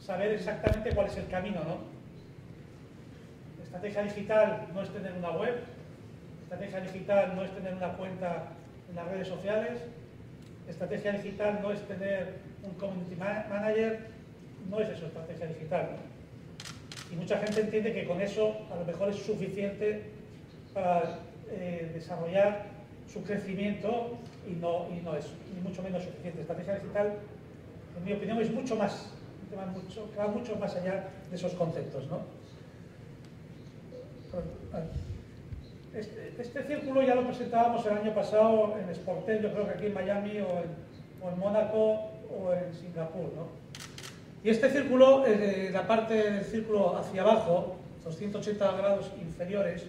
saber exactamente cuál es el camino, ¿no? La estrategia digital no es tener una web, la estrategia digital no es tener una cuenta en las redes sociales, la estrategia digital no es tener un community manager, no es eso estrategia digital, ¿no? Y mucha gente entiende que con eso a lo mejor es suficiente para desarrollar su crecimiento y no es ni mucho menos suficiente. Estrategia digital, en mi opinión, es mucho más, va mucho más allá de esos conceptos, ¿no? Este círculo ya lo presentábamos el año pasado en Sportel, yo creo que aquí en Miami o en Mónaco o en Singapur, ¿no? Y este círculo, la parte del círculo hacia abajo, los 180 grados inferiores,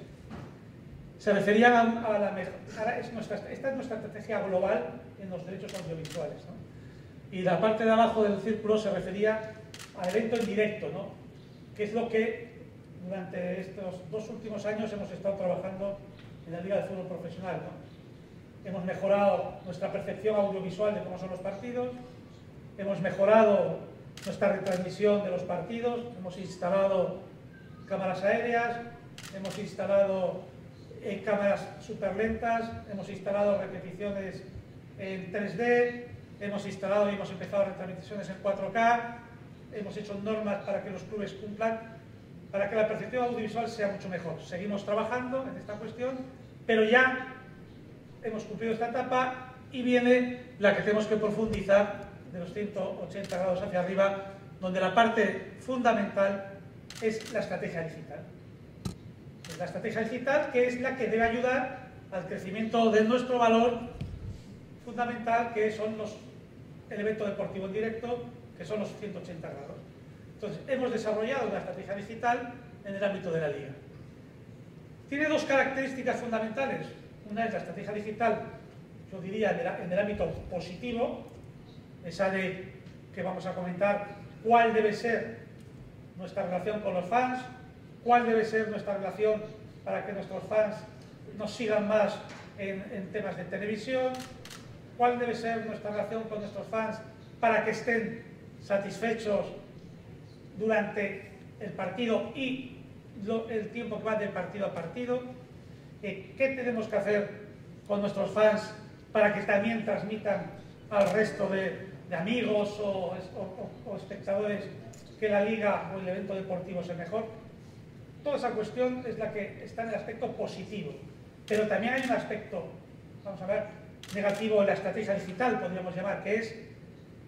se referían a la mejor. Esta es nuestra estrategia global en los derechos audiovisuales, ¿no? Y la parte de abajo del círculo se refería al evento en directo, ¿no? Que es lo que durante estos dos últimos años hemos estado trabajando en la Liga del Fútbol Profesional, ¿no? Hemos mejorado nuestra percepción audiovisual de cómo son los partidos, hemos mejorado nuestra retransmisión de los partidos, hemos instalado cámaras aéreas, hemos instalado cámaras súper lentas, hemos instalado repeticiones en 3D, hemos instalado y hemos empezado retransmisiones en 4K, hemos hecho normas para que los clubes cumplan, para que la percepción audiovisual sea mucho mejor. Seguimos trabajando en esta cuestión, pero ya hemos cumplido esta etapa y viene la que tenemos que profundizar de los 180 grados hacia arriba, donde la parte fundamental es la estrategia digital. La estrategia digital, que es la que debe ayudar al crecimiento de nuestro valor fundamental, que son el evento deportivo en directo, que son los 180 grados. Entonces, hemos desarrollado una estrategia digital en el ámbito de la liga. Tiene dos características fundamentales. Una es la estrategia digital, yo diría, en el ámbito positivo, esa de que vamos a comentar cuál debe ser nuestra relación con los fans, cuál debe ser nuestra relación para que nuestros fans nos sigan más en temas de televisión, cuál debe ser nuestra relación con nuestros fans para que estén satisfechos durante el partido y el tiempo que va del partido a partido, qué tenemos que hacer con nuestros fans para que también transmitan al resto de amigos o espectadores que la liga o el evento deportivo sea mejor. Toda esa cuestión es la que está en el aspecto positivo, pero también hay un aspecto, vamos a ver, negativo en la estrategia digital, podríamos llamar, que es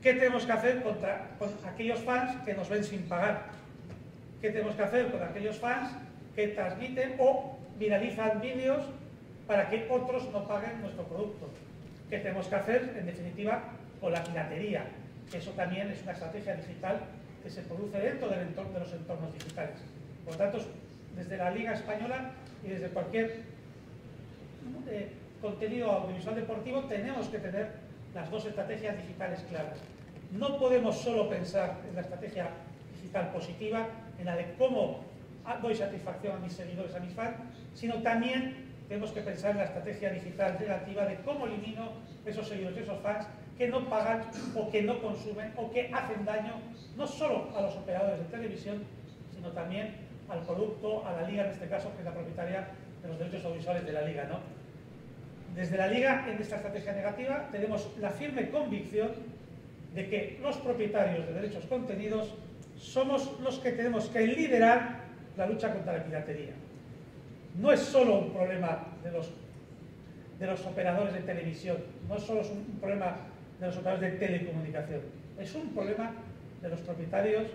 qué tenemos que hacer con aquellos fans que nos ven sin pagar, qué tenemos que hacer con aquellos fans que transmiten o viralizan vídeos para que otros no paguen nuestro producto, qué tenemos que hacer, en definitiva, con la piratería, que eso también es una estrategia digital que se produce dentro del entorno de los entornos digitales. Por lo tanto, desde la Liga Española y desde cualquier contenido audiovisual deportivo tenemos que tener las dos estrategias digitales claras. No podemos solo pensar en la estrategia digital positiva, en la de cómo doy satisfacción a mis seguidores, a mis fans, sino también tenemos que pensar en la estrategia digital negativa de cómo elimino esos seguidores, esos fans que no pagan o que no consumen o que hacen daño no solo a los operadores de televisión, sino también al producto, a la liga en este caso, que es la propietaria de los derechos audiovisuales de la liga, ¿no? Desde la liga, en esta estrategia negativa, tenemos la firme convicción de que los propietarios de derechos contenidos somos los que tenemos que liderar la lucha contra la piratería. No es solo un problema de los operadores de televisión, no es solo un problema de los operadores de telecomunicación, es un problema de los propietarios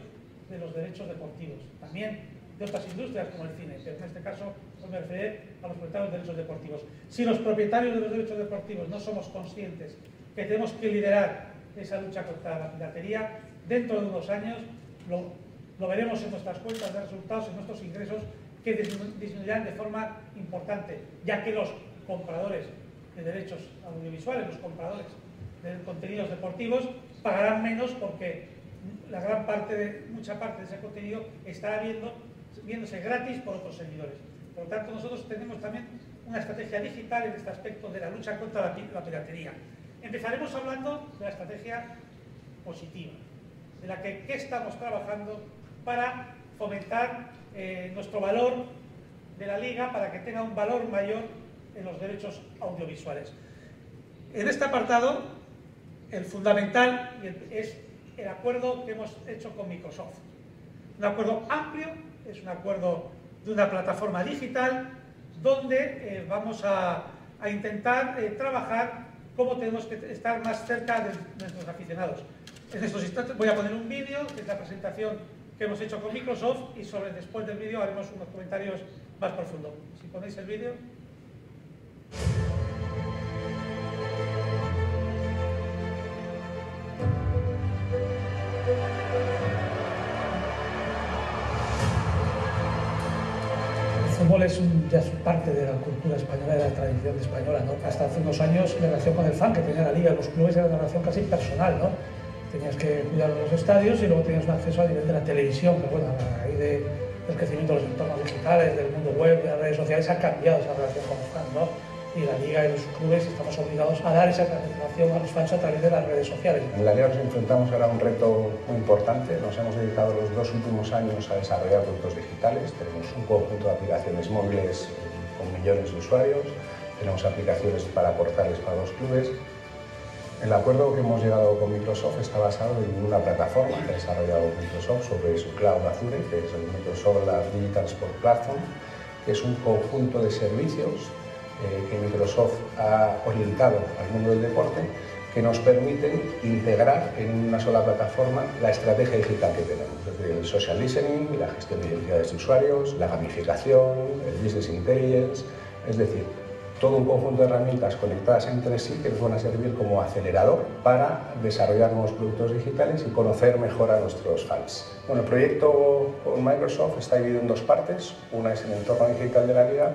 de los derechos deportivos, también de otras industrias como el cine, pero en este caso me referiré a los propietarios de derechos deportivos. Si los propietarios de los derechos deportivos no somos conscientes que tenemos que liderar esa lucha contra la piratería, dentro de unos años lo veremos en nuestras cuentas de resultados, en nuestros ingresos, que disminuirán de forma importante, ya que los compradores de derechos audiovisuales, los compradores de contenidos deportivos, pagarán menos porque la gran parte, mucha parte de ese contenido estará viéndose gratis por otros seguidores. Por lo tanto, nosotros tenemos también una estrategia digital en este aspecto de la lucha contra la piratería. Empezaremos hablando de la estrategia positiva. en la que estamos trabajando para fomentar nuestro valor de la liga para que tenga un valor mayor en los derechos audiovisuales. En este apartado, el fundamental es el acuerdo que hemos hecho con Microsoft. Un acuerdo amplio, es un acuerdo de una plataforma digital donde vamos a intentar trabajar cómo tenemos que estar más cerca de nuestros aficionados. En estos instantes voy a poner un vídeo, que es la presentación que hemos hecho con Microsoft, y después del vídeo haremos unos comentarios más profundos. Si ponéis el vídeo. El fútbol es ya es parte de la cultura española, de la tradición española, ¿no? Hasta hace unos años la relación con el fan que tenía la liga, los clubes era una relación casi personal, ¿no? Tenías que cuidar los estadios y luego tenías un acceso a nivel de la televisión, pero bueno, a raíz del crecimiento de los entornos digitales, del mundo web, de las redes sociales, ha cambiado esa relación con el fan, ¿no? Y la liga y los clubes estamos obligados a dar esa relación a los fans a través de las redes sociales, ¿no? En la liga nos enfrentamos ahora a un reto muy importante. Nos hemos dedicado los dos últimos años a desarrollar productos digitales. Tenemos un conjunto de aplicaciones móviles con millones de usuarios, tenemos aplicaciones para portales para los clubes. El acuerdo que hemos llegado con Microsoft está basado en una plataforma que ha desarrollado Microsoft sobre su cloud Azure, que es el Microsoft Digital Sport Platform, que es un conjunto de servicios que Microsoft ha orientado al mundo del deporte, que nos permiten integrar en una sola plataforma la estrategia digital que tenemos, es decir, el social listening, la gestión de identidades de usuarios, la gamificación, el business intelligence, es decir, todo un conjunto de herramientas conectadas entre sí que nos van a servir como acelerador para desarrollar nuevos productos digitales y conocer mejor a nuestros fans. Bueno, el proyecto con Microsoft está dividido en dos partes, una es el entorno digital de la liga,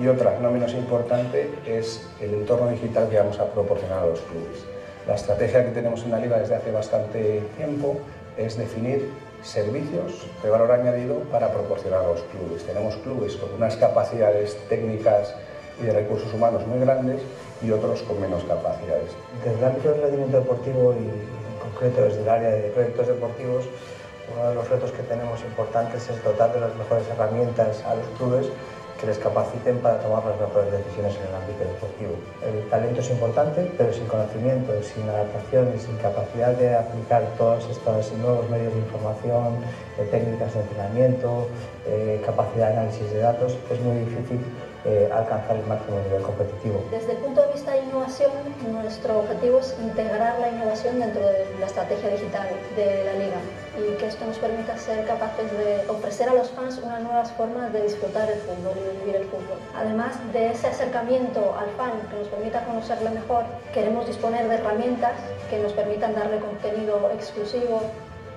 y otra, no menos importante, es el entorno digital que vamos a proporcionar a los clubes. La estrategia que tenemos en la liga desde hace bastante tiempo es definir servicios de valor añadido para proporcionar a los clubes. Tenemos clubes con unas capacidades técnicas y de recursos humanos muy grandes y otros con menos capacidades. Desde el ámbito del rendimiento deportivo y en concreto desde el área de proyectos deportivos, uno de los retos que tenemos importantes es dotar de las mejores herramientas a los clubes que les capaciten para tomar las mejores decisiones en el ámbito deportivo. El talento es importante, pero sin conocimiento, sin adaptación y sin capacidad de aplicar todos estos nuevos medios de información, técnicas de entrenamiento, capacidad de análisis de datos, es muy difícil alcanzar el máximo nivel competitivo. Desde el punto de vista de innovación, nuestro objetivo es integrar la innovación dentro de la estrategia digital de la liga y que esto nos permita ser capaces de ofrecer a los fans unas nuevas formas de disfrutar el fútbol y de vivir el fútbol. Además de ese acercamiento al fan que nos permita conocerle mejor, queremos disponer de herramientas que nos permitan darle contenido exclusivo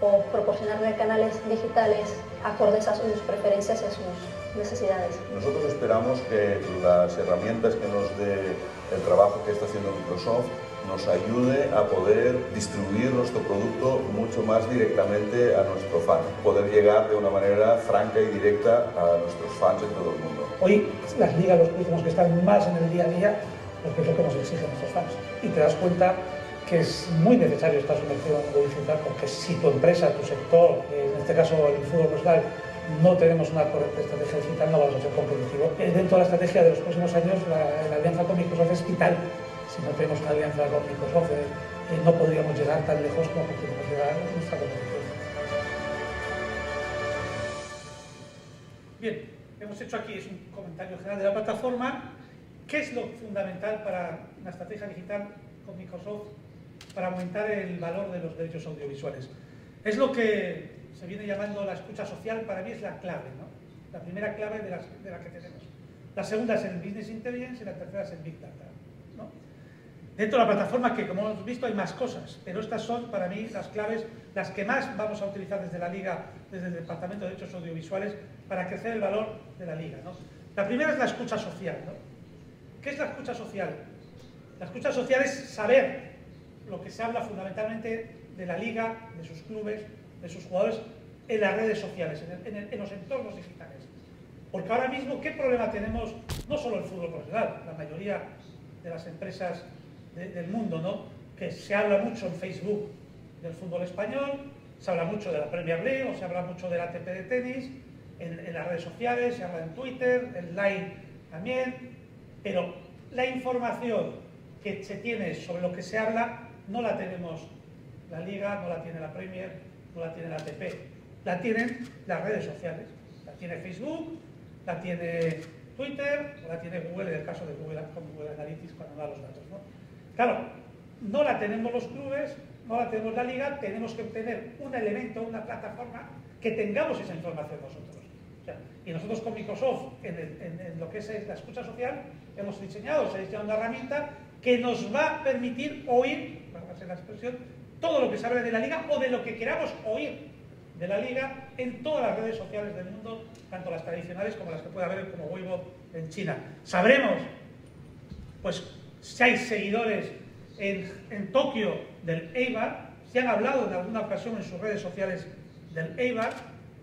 o proporcionarle canales digitales acordes a sus preferencias y a sus necesidades. Nosotros esperamos que las herramientas que nos dé el trabajo que está haciendo Microsoft nos ayude a poder distribuir nuestro producto mucho más directamente a nuestro fan, poder llegar de una manera franca y directa a nuestros fans en todo el mundo. Hoy las ligas, los clubes que están más en el día a día, porque es lo que nos exigen nuestros fans. Y te das cuenta que es muy necesario estar sumergido en el mundo digital, porque si tu empresa, tu sector, en este caso el fútbol profesional, no tenemos una correcta estrategia digital, no vamos a ser competitivos. Dentro de la estrategia de los próximos años, la alianza con Microsoft es vital. Si no tenemos una alianza con Microsoft, no podríamos llegar tan lejos como podemos llegar a nuestra competición. Bien, hemos hecho aquí es un comentario general de la plataforma. ¿Qué es lo fundamental para una estrategia digital con Microsoft para aumentar el valor de los derechos audiovisuales? Es lo que se viene llamando la escucha social, para mí es la clave, ¿no? La primera clave de la que tenemos. La segunda es el Business Intelligence y la tercera es el Big Data, ¿no? Dentro de la plataforma, que como hemos visto hay más cosas, pero estas son para mí las claves, las que más vamos a utilizar desde la Liga, desde el Departamento de Derechos Audiovisuales, para crecer el valor de la Liga, ¿no? La primera es la escucha social, ¿no? ¿Qué es la escucha social? La escucha social es saber lo que se habla fundamentalmente de la liga, de sus clubes, de sus jugadores, en las redes sociales, en los entornos digitales. Porque ahora mismo, ¿qué problema tenemos? No solo el fútbol profesional, la mayoría de las empresas del mundo, ¿no? Que se habla mucho en Facebook del fútbol español, Se habla mucho de la Premier League, o se habla mucho del ATP de tenis, en las redes sociales, se habla en Twitter, en Line también, pero la información que se tiene sobre lo que se habla no la tenemos la Liga, no la tiene la Premier, no la tiene la ATP, la tienen las redes sociales, la tiene Facebook, la tiene Twitter, o la tiene Google, en el caso de Google, con Google Analytics cuando da los datos, ¿no? Claro, no la tenemos los clubes, no la tenemos la Liga, tenemos que obtener un elemento, una plataforma, que tengamos esa información nosotros. O sea, y nosotros con Microsoft, en lo que es la escucha social, hemos diseñado, se ha diseñado una herramienta que nos va a permitir oír, para hacer la expresión, todo lo que se hable de la Liga o de lo que queramos oír de la Liga en todas las redes sociales del mundo, tanto las tradicionales como las que puede haber como Weibo en China. Sabremos, pues, si hay seguidores en Tokio del Eibar, si han hablado en alguna ocasión en sus redes sociales del Eibar,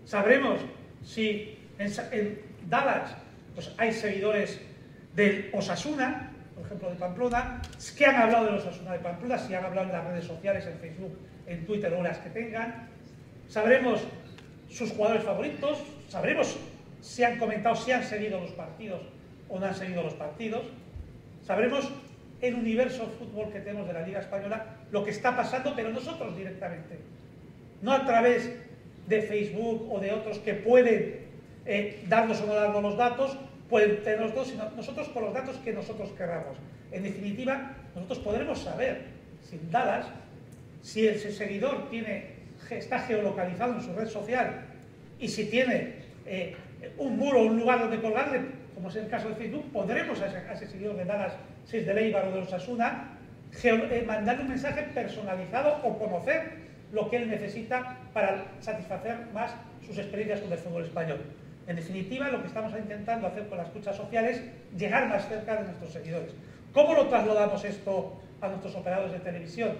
sabremos si en Dallas, pues, hay seguidores del Osasuna, por ejemplo, de Pamplona, que han hablado del Osasuna de Pamplona, si han hablado en las redes sociales, en Facebook, en Twitter o las que tengan. Sabremos sus jugadores favoritos, sabremos si han comentado, si han seguido los partidos o no han seguido los partidos, sabremos el universo fútbol que tenemos de la Liga Española, lo que está pasando, pero nosotros directamente, no a través de Facebook o de otros que pueden darnos o no darnos los datos, pueden tenerlos todos, sino nosotros con los datos que nosotros queramos. En definitiva, nosotros podremos saber, sin Dallas, si el seguidor está geolocalizado en su red social y si tiene un muro o un lugar donde colgarle, como es el caso de Facebook, podremos a ese seguidor de Dallas, si es de Eibar o de Osasuna, mandarle un mensaje personalizado o conocer lo que él necesita para satisfacer más sus experiencias con el fútbol español. En definitiva, lo que estamos intentando hacer con las escuchas sociales es llegar más cerca de nuestros seguidores. ¿Cómo lo trasladamos esto a nuestros operadores de televisión?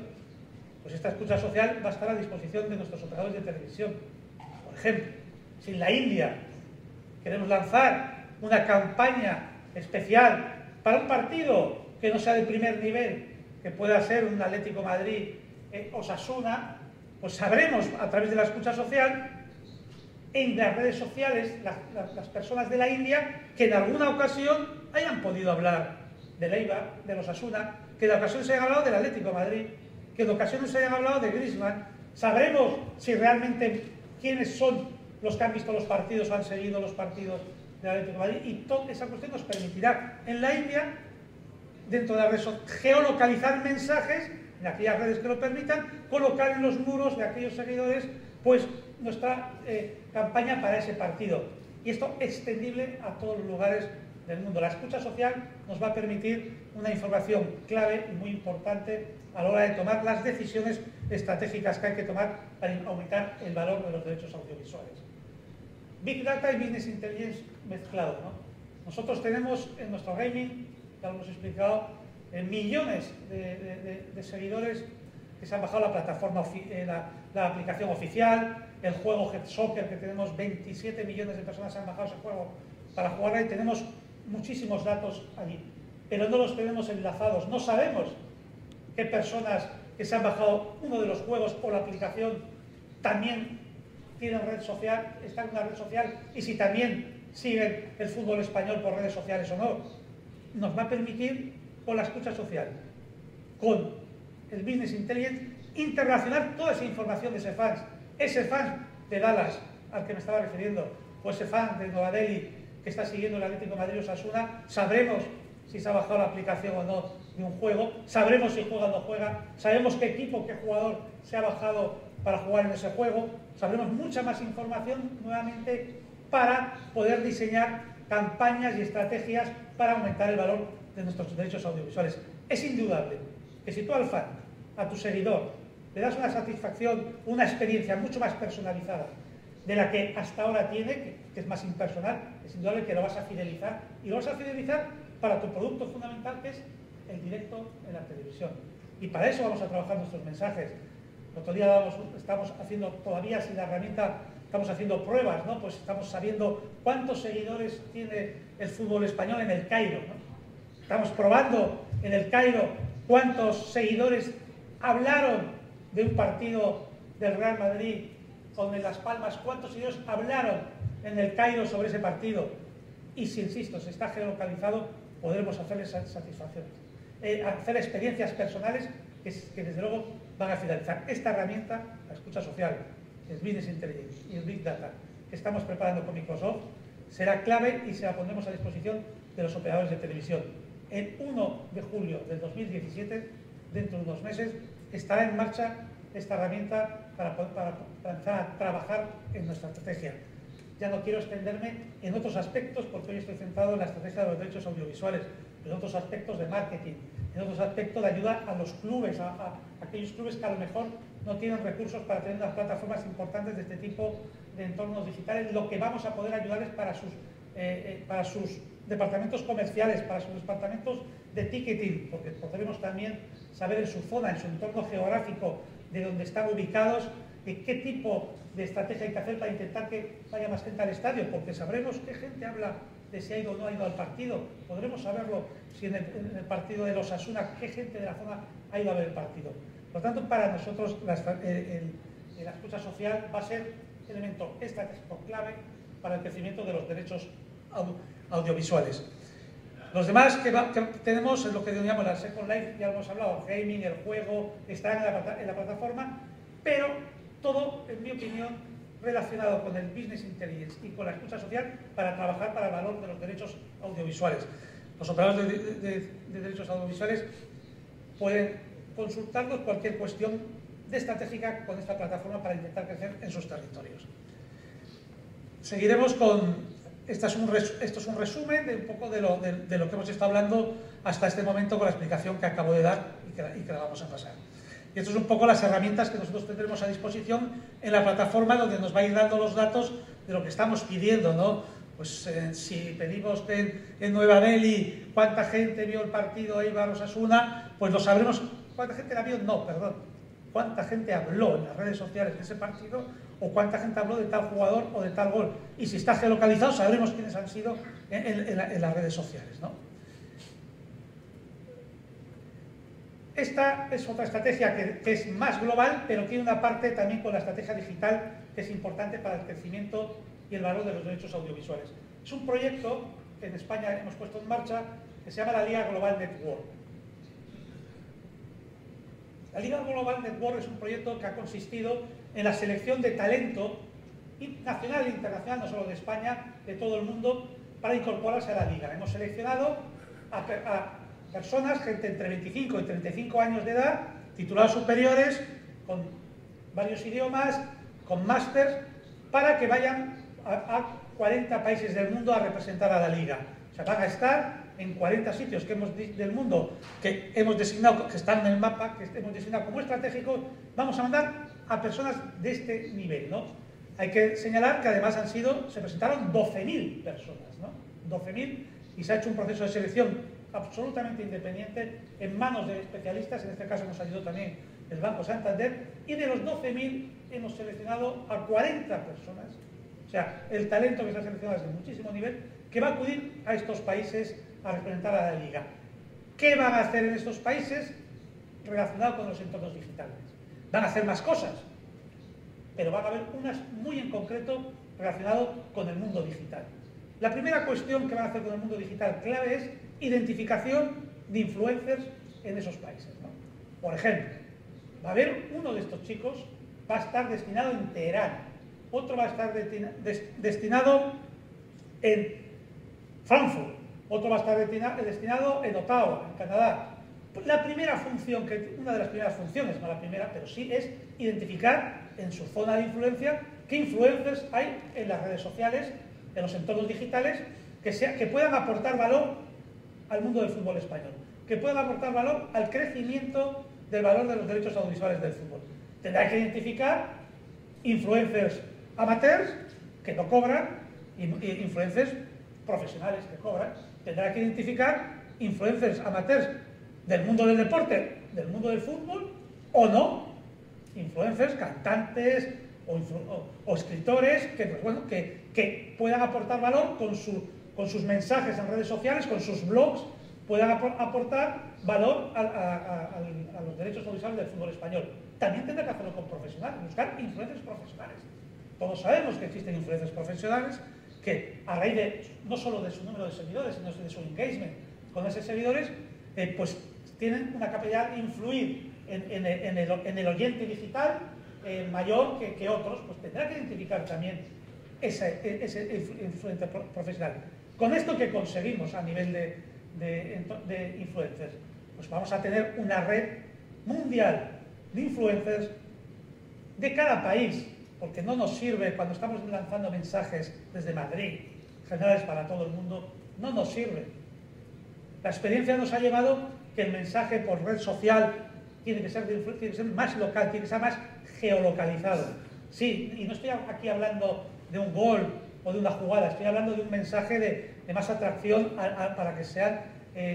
Pues esta escucha social va a estar a disposición de nuestros operadores de televisión. Por ejemplo, si en la India queremos lanzar una campaña especial para un partido que no sea de primer nivel, que pueda ser un Atlético Madrid Osasuna, pues sabremos a través de la escucha social en las redes sociales las personas de la India que en alguna ocasión hayan podido hablar del Eibar, de los Osasuna, que en la ocasión se haya hablado del Atlético Madrid, que en ocasiones se hayan hablado de Griezmann. Sabremos si realmente quiénes son los que han visto los partidos o han seguido los partidos de Atlético de Madrid, y toda esa cuestión nos permitirá en la India, dentro de la red, geolocalizar mensajes en aquellas redes que lo permitan, colocar en los muros de aquellos seguidores pues nuestra campaña para ese partido, y esto extendible a todos los lugares del mundo. La escucha social nos va a permitir una información clave y muy importante a la hora de tomar las decisiones estratégicas que hay que tomar para aumentar el valor de los derechos audiovisuales. Big Data y Business Intelligence mezclado, ¿no? Nosotros tenemos en nuestro gaming, ya lo hemos explicado, millones de seguidores que se han bajado la plataforma, la aplicación oficial, el juego Head Soccer, que tenemos 27 millones de personas que han bajado ese juego para jugar, y tenemos muchísimos datos allí, pero no los tenemos enlazados. No sabemos qué personas que se han bajado uno de los juegos o la aplicación también tienen red social, están en una red social, y si también siguen el fútbol español por redes sociales o no. Nos va a permitir, con la escucha social, con el Business Intelligence, interrelacionar toda esa información de ese fan de Dallas al que me estaba refiriendo, o ese fan de Nueva Delhi que está siguiendo el Atlético de Madrid Osasuna. Sabremos si se ha bajado la aplicación o no de un juego, sabremos si juega o no juega, sabemos qué equipo, qué jugador se ha bajado para jugar en ese juego, sabremos mucha más información nuevamente para poder diseñar campañas y estrategias para aumentar el valor de nuestros derechos audiovisuales. Es indudable que si tú al fan, a tu seguidor, le das una satisfacción, una experiencia mucho más personalizada de la que hasta ahora tiene, que es más impersonal, es indudable que lo vas a fidelizar, y lo vas a fidelizar para tu producto fundamental, que es el directo en la televisión. Y para eso vamos a trabajar nuestros mensajes. El otro día estamos haciendo todavía, sin la herramienta, estamos haciendo pruebas, ¿no? Pues estamos sabiendo cuántos seguidores tiene el fútbol español en el Cairo, ¿no? Estamos probando en el Cairo cuántos seguidores hablaron de un partido del Real Madrid con el Las Palmas, cuántos de ellos hablaron en el Cairo sobre ese partido. Y si, insisto, se está geolocalizado, podremos hacerles satisfacciones, hacer experiencias personales que desde luego van a finalizar. Esta herramienta, la escucha social, el Business Intelligence y el Big Data, que estamos preparando con Microsoft, será clave y se la pondremos a disposición de los operadores de televisión. El 1 de julio del 2017, dentro de unos meses, estará en marcha esta herramienta para empezar a trabajar en nuestra estrategia. Ya no quiero extenderme en otros aspectos, porque hoy estoy centrado en la estrategia de los derechos audiovisuales, en otros aspectos de marketing, en otros aspectos de ayuda a los clubes, a aquellos clubes que a lo mejor no tienen recursos para tener unas plataformas importantes de este tipo de entornos digitales, lo que vamos a poder ayudarles para sus departamentos comerciales, para sus departamentos de ticketing, porque podremos también saber en su zona, en su entorno geográfico, de donde están ubicados, de qué tipo de estrategia hay que hacer para intentar que vaya más gente al estadio, porque sabremos qué gente habla de si ha ido o no ha ido al partido. Podremos saberlo si en el partido de Osasuna, qué gente de la zona ha ido a ver el partido. Por lo tanto, para nosotros la escucha social va a ser elemento estratégico clave para el crecimiento de los derechos audiovisuales. Los demás que tenemos es lo que denominamos la Second Life, ya lo hemos hablado, el gaming, el juego, estarán en la plataforma, pero todo, en mi opinión, relacionado con el Business Intelligence y con la escucha social para trabajar para el valor de los derechos audiovisuales. Los operadores de derechos audiovisuales pueden consultarnos cualquier cuestión de estratégica con esta plataforma para intentar crecer en sus territorios. Seguiremos con... Esto es un resumen de un poco de lo que hemos estado hablando hasta este momento con la explicación que acabo de dar y que la vamos a pasar. Y esto es un poco las herramientas que nosotros tendremos a disposición en la plataforma, donde nos va a ir dando los datos de lo que estamos pidiendo, ¿no? Pues si pedimos en Nueva Delhi cuánta gente vio el partido Eibar-Osasuna, pues lo sabremos. ¿Cuánta gente la vio? No, perdón. ¿Cuánta gente habló en las redes sociales de ese partido? ¿O cuánta gente habló de tal jugador o de tal gol? Y si está geolocalizado, sabremos quiénes han sido en las redes sociales, ¿no? Esta es otra estrategia que es más global, pero tiene una parte también con la estrategia digital que es importante para el crecimiento y el valor de los derechos audiovisuales. Es un proyecto que en España hemos puesto en marcha que se llama la Liga Global Network. La Liga Global Network es un proyecto que ha consistido en la selección de talento nacional e internacional, no solo de España, de todo el mundo, para incorporarse a la Liga. Hemos seleccionado a personas, gente entre 25 y 35 años de edad, titulados superiores, con varios idiomas, con másters, para que vayan a 40 países del mundo a representar a la Liga. O sea, van a estar en 40 sitios del mundo que hemos designado, que están en el mapa, que hemos designado como estratégicos. Vamos a mandar a personas de este nivel, ¿no? Hay que señalar que además se presentaron 12.000 personas, ¿no? 12.000, y se ha hecho un proceso de selección absolutamente independiente en manos de especialistas. En este caso nos ayudó también el Banco Santander, y de los 12.000 hemos seleccionado a 40 personas. O sea, el talento que se ha seleccionado es de muchísimo nivel, que va a acudir a estos países a representar a la Liga. ¿Qué van a hacer en estos países relacionado con los entornos digitales? Van a hacer más cosas, pero van a haber unas muy en concreto relacionadas con el mundo digital. La primera cuestión que van a hacer con el mundo digital clave es identificación de influencers en esos países, ¿no? Por ejemplo, va a haber uno de estos chicos, va a estar destinado en Teherán, otro va a estar destinado en Frankfurt, otro va a estar destinado en Ottawa, en Canadá. La primera función, una de las primeras funciones, no la primera, pero sí, es identificar en su zona de influencia qué influencers hay en las redes sociales, en los entornos digitales, que puedan aportar valor al mundo del fútbol español, que puedan aportar valor al crecimiento del valor de los derechos audiovisuales del fútbol. Tendrá que identificar influencers amateurs que no cobran, influencers profesionales que cobran. Tendrá que identificar influencers amateurs del mundo del deporte, del mundo del fútbol, o no, influencers, cantantes o escritores que puedan aportar valor con sus mensajes en redes sociales, con sus blogs, puedan aportar valor a los derechos audiovisuales del fútbol español. también tendrá que hacerlo con profesionales, buscar influencers profesionales. Todos sabemos que existen influencers profesionales que a raíz de, no solo de su número de seguidores, sino de su engagement con esos seguidores, pues tienen una capacidad de influir en el oyente digital mayor que otros, pues tendrá que identificar también ese influencer profesional. Con esto que conseguimos a nivel de influencers, pues vamos a tener una red mundial de influencers de cada país, porque no nos sirve cuando estamos lanzando mensajes desde Madrid, generales para todo el mundo, no nos sirve. La experiencia nos ha llevado que el mensaje por red social tiene que ser más local, tiene que ser más geolocalizado. Sí, y no estoy aquí hablando de un gol o de una jugada, estoy hablando de un mensaje de más atracción para que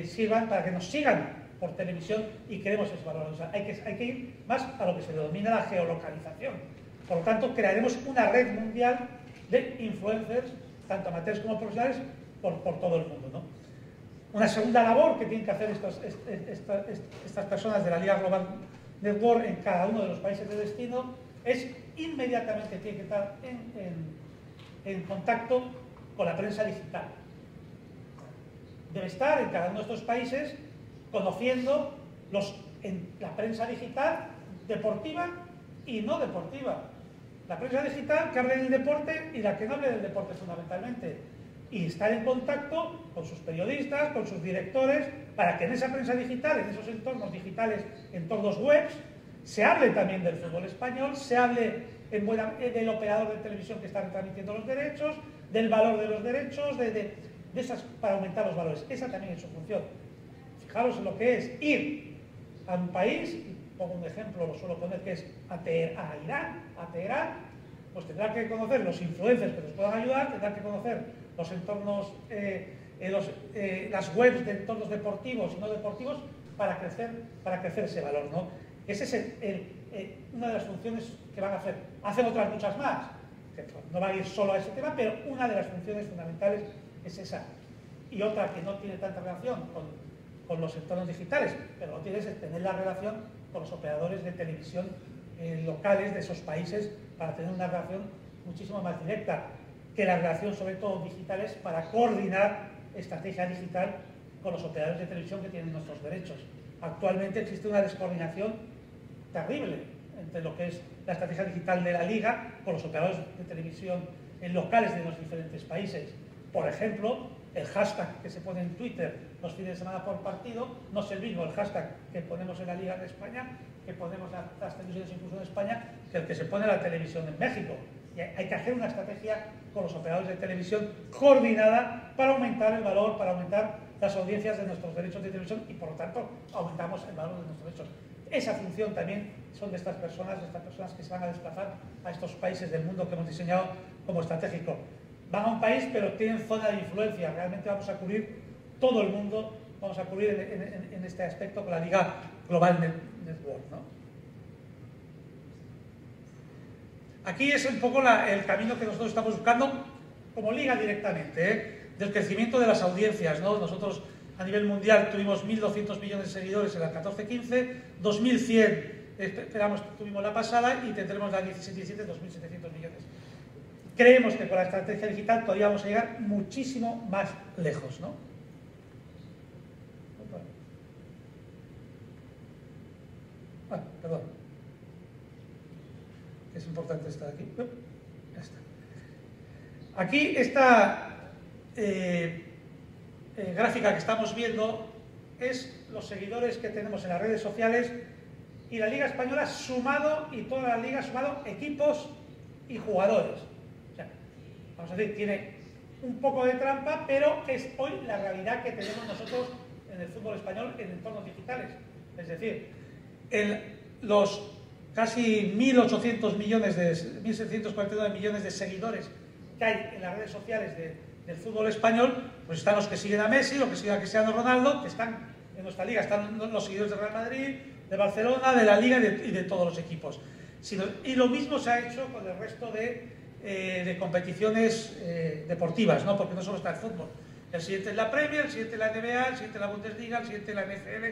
sirvan, para que nos sigan por televisión y queremos ese valor. O sea, hay que ir más a lo que se denomina la geolocalización. Por lo tanto, crearemos una red mundial de influencers, tanto amateurs como profesionales, por todo el mundo, ¿no? Una segunda labor que tienen que hacer estas personas de la Liga Global Network en cada uno de los países de destino es inmediatamente tienen que estar en contacto con la prensa digital. Debe estar en cada uno de estos países conociendo la prensa digital deportiva y no deportiva. La prensa digital que hable del deporte y la que no hable del deporte fundamentalmente. Y estar en contacto con sus periodistas, con sus directores, para que en esa prensa digital, en esos entornos digitales, entornos webs, se hable también del fútbol español, se hable del operador de televisión que está retransmitiendo los derechos, del valor de los derechos, de esas, para aumentar los valores. Esa también es su función. Fijaros en lo que es ir a un país, y pongo un ejemplo, lo suelo poner, que es a Teherán, pues tendrá que conocer los influencers que nos puedan ayudar, tendrá que conocer los entornos, las webs de entornos deportivos y no deportivos para crecer ese valor, ¿no? Esa es una de las funciones que van a hacer. Hacen otras muchas más, que no va a ir solo a ese tema, pero una de las funciones fundamentales es esa. Y otra que no tiene tanta relación con los entornos digitales, pero lo tienes es tener la relación con los operadores de televisión locales de esos países para tener una relación muchísimo más directa. Que la relación, sobre todo digital, es para coordinar estrategia digital con los operadores de televisión que tienen nuestros derechos. Actualmente existe una descoordinación terrible entre lo que es la estrategia digital de la Liga con los operadores de televisión locales de los diferentes países. Por ejemplo, el hashtag que se pone en Twitter los fines de semana por partido no es el mismo el hashtag que ponemos en la Liga de España, que ponemos las televisiones incluso en España, que el que se pone en la televisión en México. Y hay que hacer una estrategia con los operadores de televisión coordinada para aumentar el valor, para aumentar las audiencias de nuestros derechos de televisión y por lo tanto aumentamos el valor de nuestros derechos. Esa función también son de estas personas que se van a desplazar a estos países del mundo que hemos diseñado como estratégico. Van a un país pero tienen zona de influencia, realmente vamos a cubrir todo el mundo, vamos a cubrir en este aspecto con la Liga Global Network, ¿no? Aquí es un poco el camino que nosotros estamos buscando como liga directamente, del crecimiento de las audiencias, ¿no? Nosotros a nivel mundial tuvimos 1.200 millones de seguidores en la 14-15, 2.100 esperamos tuvimos la pasada y tendremos la 16-17, 2.700 millones. Creemos que con la estrategia digital todavía vamos a llegar muchísimo más lejos, ¿no? Bueno, perdón. Es importante estar aquí. Ya está. Aquí esta gráfica que estamos viendo es los seguidores que tenemos en las redes sociales y la Liga Española sumado y toda la Liga sumado equipos y jugadores. O sea, vamos a decir, tiene un poco de trampa, pero es hoy la realidad que tenemos nosotros en el fútbol español en entornos digitales. Es decir, los casi 1.649 millones de seguidores que hay en las redes sociales del fútbol español, pues están los que siguen a Messi, los que siguen a Cristiano Ronaldo, que están en nuestra liga, están los seguidores de Real Madrid, de Barcelona, de la liga y de todos los equipos. Y lo mismo se ha hecho con el resto de competiciones deportivas, ¿no? Porque no solo está el fútbol. El siguiente es la Premier, el siguiente es la NBA, el siguiente es la Bundesliga, el siguiente es la NFL.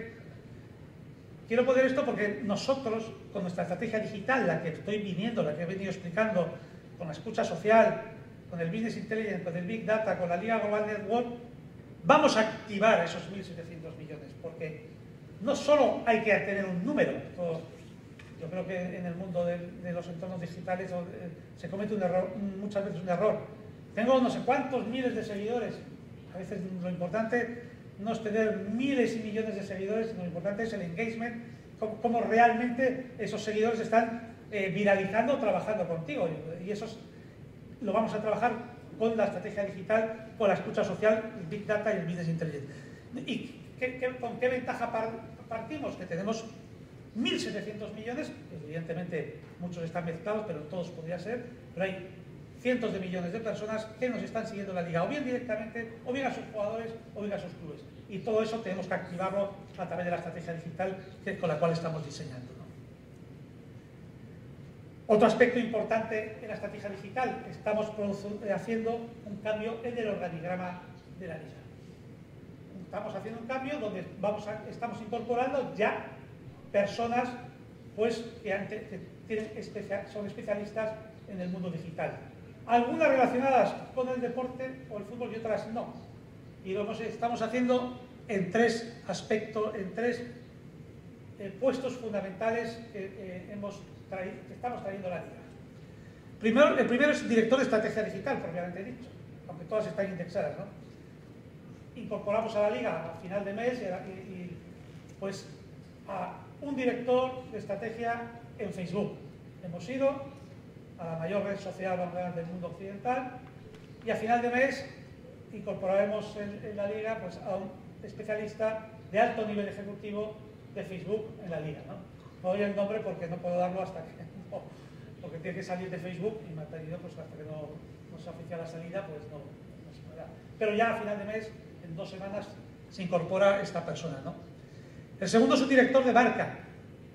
Quiero poner esto porque nosotros, con nuestra estrategia digital, la que estoy viniendo, la que he venido explicando, con la escucha social, con el Business Intelligence, con el Big Data, con la Liga Global Network, vamos a activar esos 1.700 millones, porque no solo hay que tener un número. Yo creo que en el mundo de los entornos digitales se comete un error, muchas veces un error. Tengo no sé cuántos miles de seguidores. A veces lo importante no es tener miles y millones de seguidores, sino lo importante es el engagement, cómo realmente esos seguidores están viralizando o trabajando contigo. Y eso lo vamos a trabajar con la estrategia digital, con la escucha social, el Big Data y el Business Intelligence. ¿Y con qué ventaja partimos? Que tenemos 1.700 millones, evidentemente muchos están mezclados, pero todos podría ser, pero hay cientos de millones de personas que nos están siguiendo la liga, o bien directamente, o bien a sus jugadores, o bien a sus clubes. Y todo eso tenemos que activarlo a través de la estrategia digital con la cual estamos diseñando, ¿no? Otro aspecto importante en la estrategia digital, estamos haciendo un cambio en el organigrama de la liga. Estamos haciendo un cambio donde estamos incorporando ya personas que son especialistas en el mundo digital. Algunas relacionadas con el deporte o el fútbol y otras no. Y lo estamos haciendo en tres aspectos, en tres puestos fundamentales que estamos trayendo a la liga. El primero es director de estrategia digital, propiamente dicho, aunque todas están indexadas, ¿no? Incorporamos a la liga a final de mes y a un director de estrategia en Facebook. Hemos ido a la mayor red social del mundo occidental y a final de mes incorporaremos en la liga a un especialista de alto nivel ejecutivo de Facebook en la liga, ¿no? No doy el nombre porque no puedo darlo hasta que no, porque tiene que salir de Facebook y me ha pedido, hasta que no se oficia la salida, no se podrá. Pero ya a final de mes, en 2 semanas, se incorpora esta persona, ¿no? El segundo es un director de marca.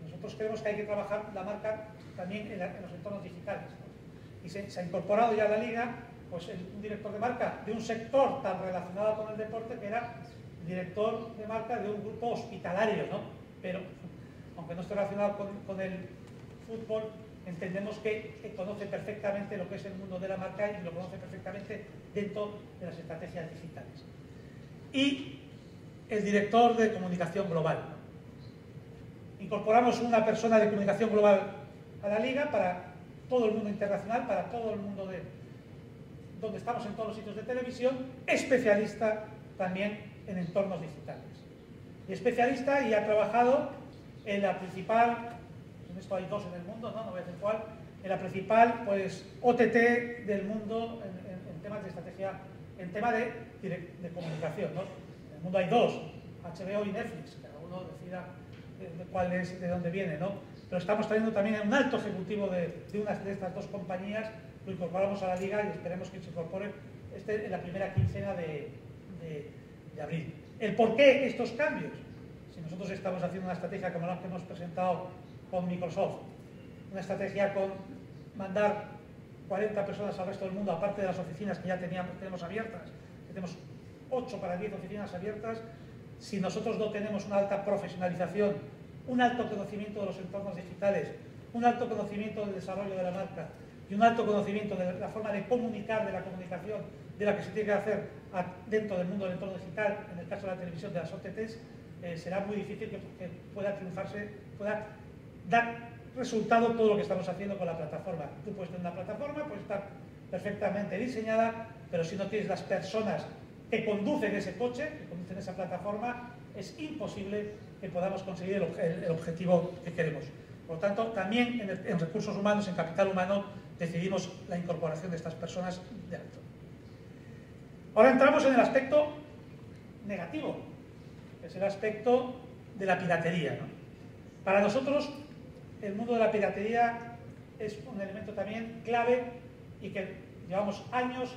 Nosotros creemos que hay que trabajar la marca también en los entornos digitales, ¿no? Y se ha incorporado ya a la liga un director de marca de un sector tan relacionado con el deporte, que era el director de marca de un grupo hospitalario, ¿no? Pero, aunque no esté relacionado con el fútbol, entendemos que conoce perfectamente lo que es el mundo de la marca y lo conoce perfectamente dentro de las estrategias digitales. Y el director de comunicación global. Incorporamos una persona de comunicación global a la liga para todo el mundo internacional, para todo el mundo donde estamos, en todos los sitios de televisión, especialista también en entornos digitales. Especialista y ha trabajado en la principal, en esto hay 2 en el mundo, no voy a decir cuál, en la principal OTT del mundo en temas de estrategia, en tema de comunicación, ¿no? En el mundo hay 2, HBO y Netflix, cada uno decida cuál es, de dónde viene, ¿no? Pero estamos trayendo también a un alto ejecutivo de estas 2 compañías, lo incorporamos a la liga y esperemos que se incorpore en la primera quincena de abril. ¿El por qué estos cambios? Si nosotros estamos haciendo una estrategia como la que hemos presentado con Microsoft, una estrategia con mandar 40 personas al resto del mundo, aparte de las oficinas que ya tenemos abiertas, que tenemos 8 para 10 oficinas abiertas, si nosotros no tenemos una alta profesionalización, un alto conocimiento de los entornos digitales, un alto conocimiento del desarrollo de la marca y un alto conocimiento de la forma de comunicar, de la comunicación, de la que se tiene que hacer dentro del mundo del entorno digital, en el caso de la televisión, de las OTTs, será muy difícil que pueda triunfarse, pueda dar resultado todo lo que estamos haciendo con la plataforma. Tú puedes tener una plataforma, puede estar perfectamente diseñada, pero si no tienes las personas que conducen ese coche, que conducen esa plataforma, es imposible que podamos conseguir el objetivo que queremos. Por lo tanto, también en recursos humanos, en capital humano, decidimos la incorporación de estas personas de alto. Ahora entramos en el aspecto negativo, que es el aspecto de la piratería, ¿no? Para nosotros, el mundo de la piratería es un elemento también clave y que llevamos años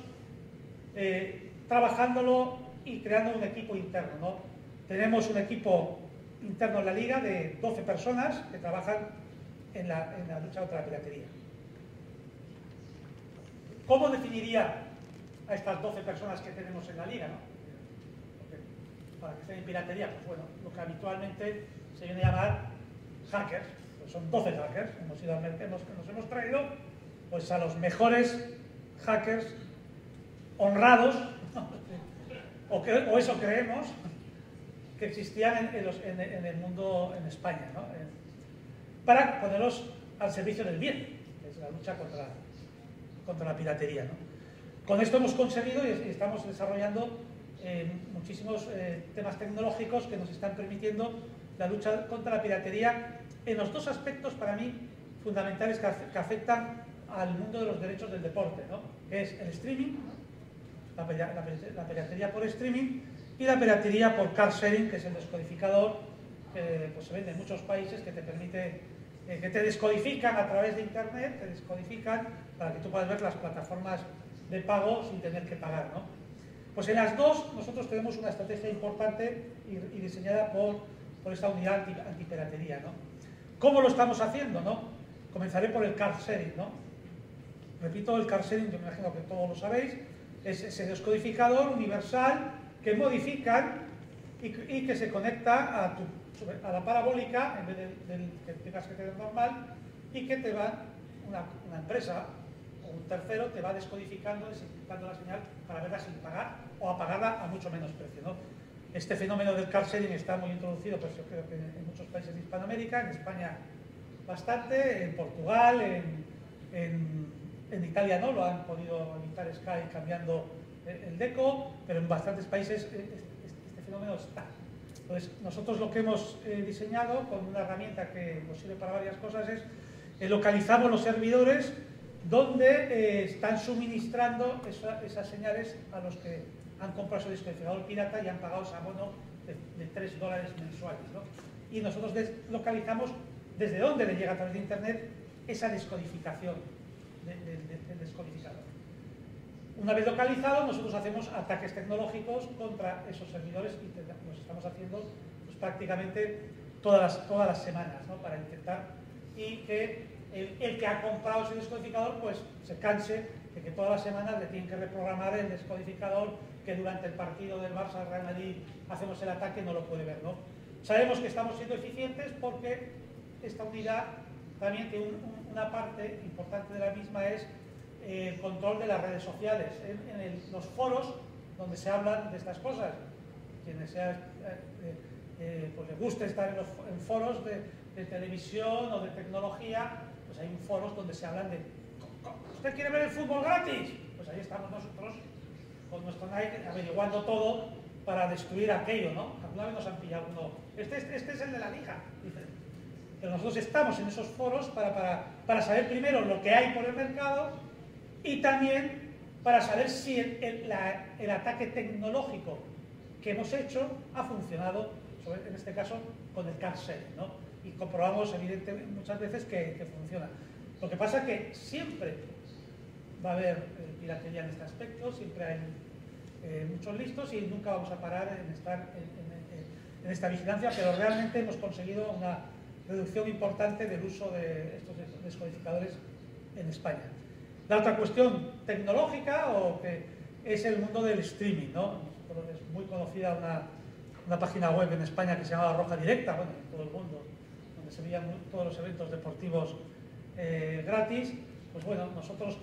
trabajándolo y creando un equipo interno, ¿no? Tenemos un equipo interno en la liga de 12 personas que trabajan en la lucha contra la piratería. ¿Cómo definiría a estas 12 personas que tenemos en la liga, ¿no? Porque para que estén en piratería, lo que habitualmente se viene a llamar hackers, pues son 12 hackers, nos hemos traído pues a los mejores hackers honrados, o eso creemos, que existían en el mundo, en España, ¿no? Para ponerlos al servicio del bien, que es la lucha contra la piratería, ¿no? Con esto hemos conseguido y estamos desarrollando muchísimos temas tecnológicos que nos están permitiendo la lucha contra la piratería en los dos aspectos para mí fundamentales que afectan al mundo de los derechos del deporte, ¿no? Que es el streaming, la piratería por streaming, y la piratería por car sharing, que es el descodificador que pues se vende en muchos países, que te permite, que te descodifican a través de internet, te descodifican para que tú puedas ver las plataformas de pago sin tener que pagar, ¿no? Pues en las dos nosotros tenemos una estrategia importante y diseñada por esta unidad antipiratería, ¿no? ¿Cómo lo estamos haciendo, no? Comenzaré por el car sharing, ¿no? Repito, el car sharing, yo me imagino que todos lo sabéis, es ese descodificador universal que modifican y que se conecta a la parabólica en vez del que tengas que tener normal, y que te va una empresa o un tercero te va descodificando, desencriptando la señal para verla sin pagar o apagarla a mucho menos precio, ¿no? Este fenómeno del car sharing está muy introducido, pues yo creo que en muchos países de Hispanoamérica, en España bastante, en Portugal, en Italia no, lo han podido evitar Sky cambiando el deco, pero en bastantes países este fenómeno está. Entonces, nosotros lo que hemos diseñado con una herramienta que nos sirve para varias cosas es localizamos los servidores donde están suministrando esas señales a los que han comprado su descodificador pirata y han pagado ese abono de $3 mensuales, ¿no? Y nosotros localizamos desde dónde le llega a través de internet esa descodificación del descodificador. Una vez localizado, nosotros hacemos ataques tecnológicos contra esos servidores y los estamos haciendo pues, prácticamente todas las semanas, ¿no? Para intentar y que el que ha comprado ese descodificador pues se canse de que todas las semanas le tienen que reprogramar el descodificador, que durante el partido del Barça Real Madrid hacemos el ataque, no lo puede ver, ¿no? Sabemos que estamos siendo eficientes porque esta unidad también tiene una parte importante de la misma es el control de las redes sociales, los foros donde se hablan de estas cosas. Quienes pues les guste estar en foros de televisión o de tecnología, pues hay foros donde se hablan de ¿usted quiere ver el fútbol gratis? Pues ahí estamos nosotros con nuestro Nike averiguando todo para destruir aquello, ¿no? Alguna vez nos han pillado uno, este es el de la liga, dicen. Pero nosotros estamos en esos foros para saber primero lo que hay por el mercado, y también para saber si el ataque tecnológico que hemos hecho ha funcionado, en este caso con el car sharing, ¿no? Y comprobamos evidentemente muchas veces que funciona. Lo que pasa es que siempre va a haber piratería en este aspecto, siempre hay muchos listos y nunca vamos a parar en estar en esta vigilancia, pero realmente hemos conseguido una reducción importante del uso de estos descodificadores en España. La otra cuestión tecnológica es el mundo del streaming, ¿no? Es muy conocida una página web en España que se llamaba Roja Directa, bueno, en todo el mundo, donde se veían todos los eventos deportivos gratis. Pues bueno, nosotros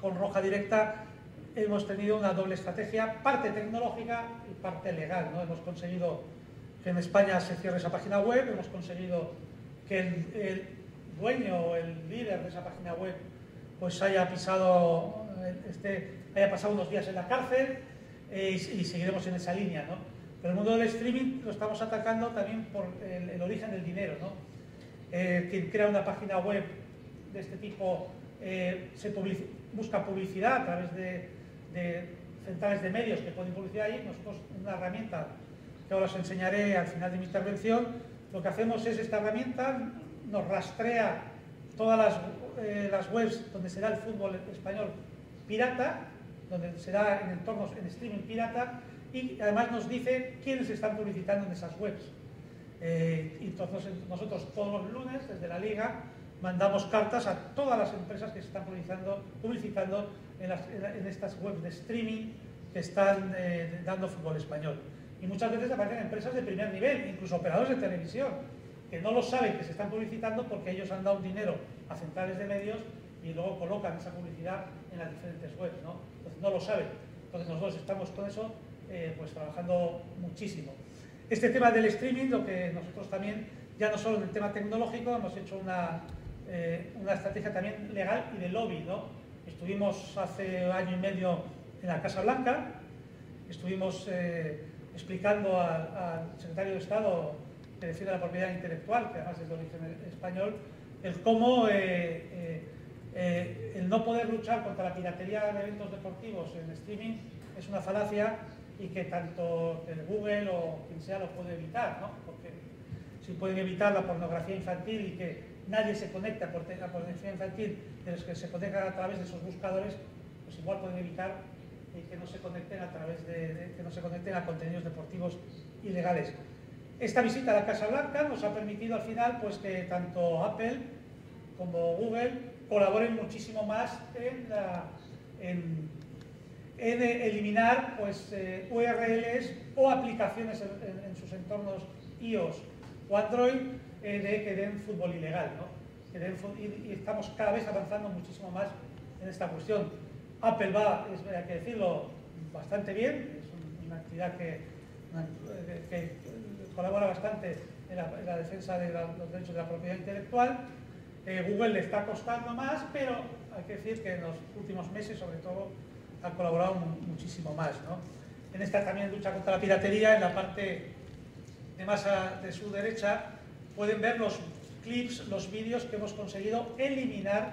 con Roja Directa hemos tenido una doble estrategia, parte tecnológica y parte legal, ¿no? Hemos conseguido que en España se cierre esa página web, hemos conseguido que el dueño o el líder de esa página web pues haya pasado unos días en la cárcel y seguiremos en esa línea, ¿no? Pero el mundo del streaming lo estamos atacando también por el origen del dinero, ¿no? Quien crea una página web de este tipo busca publicidad a través de centrales de medios que ponen publicidad ahí. Nosotros, una herramienta que ahora os enseñaré al final de mi intervención, lo que hacemos es esta herramienta nos rastrea todas las webs donde se da el fútbol español pirata, donde se da en entornos en streaming pirata, y además nos dice quiénes están publicitando en esas webs. Entonces nosotros todos los lunes desde la Liga mandamos cartas a todas las empresas que se están publicitando en estas webs de streaming que están dando fútbol español. Y muchas veces aparecen empresas de primer nivel, incluso operadores de televisión. que no lo saben que se están publicitando porque ellos han dado dinero a centrales de medios y luego colocan esa publicidad en las diferentes webs, ¿no? Entonces no lo saben. Entonces nosotros estamos con eso pues trabajando muchísimo. Este tema del streaming, lo que nosotros también, ya no solo en el tema tecnológico, hemos hecho una estrategia también legal y de lobby, ¿no? Estuvimos hace año y medio en la Casa Blanca, estuvimos explicando al secretario de Estado que defiende la propiedad intelectual, que además es de origen español, el cómo el no poder luchar contra la piratería de eventos deportivos en streaming es una falacia y que tanto el Google o quien sea lo puede evitar, ¿no? Porque si pueden evitar la pornografía infantil y que nadie se conecta por la pornografía infantil de los que se conectan a través de esos buscadores, pues igual pueden evitar que no se conecten a través de que no se conecten a contenidos deportivos ilegales. Esta visita a la Casa Blanca nos ha permitido al final pues que tanto Apple como Google colaboren muchísimo más en eliminar pues, URLs o aplicaciones en sus entornos iOS o Android de que den fútbol ilegal, ¿no? Que den y estamos cada vez avanzando muchísimo más en esta cuestión. Apple va, hay que decirlo, bastante bien, es una actividad que colabora bastante en la defensa de los derechos de la propiedad intelectual. Google le está costando más, pero hay que decir que en los últimos meses, sobre todo, ha colaborado muchísimo más, ¿no? En esta también lucha contra la piratería, en la parte de más de su derecha, pueden ver los clips, los vídeos que hemos conseguido eliminar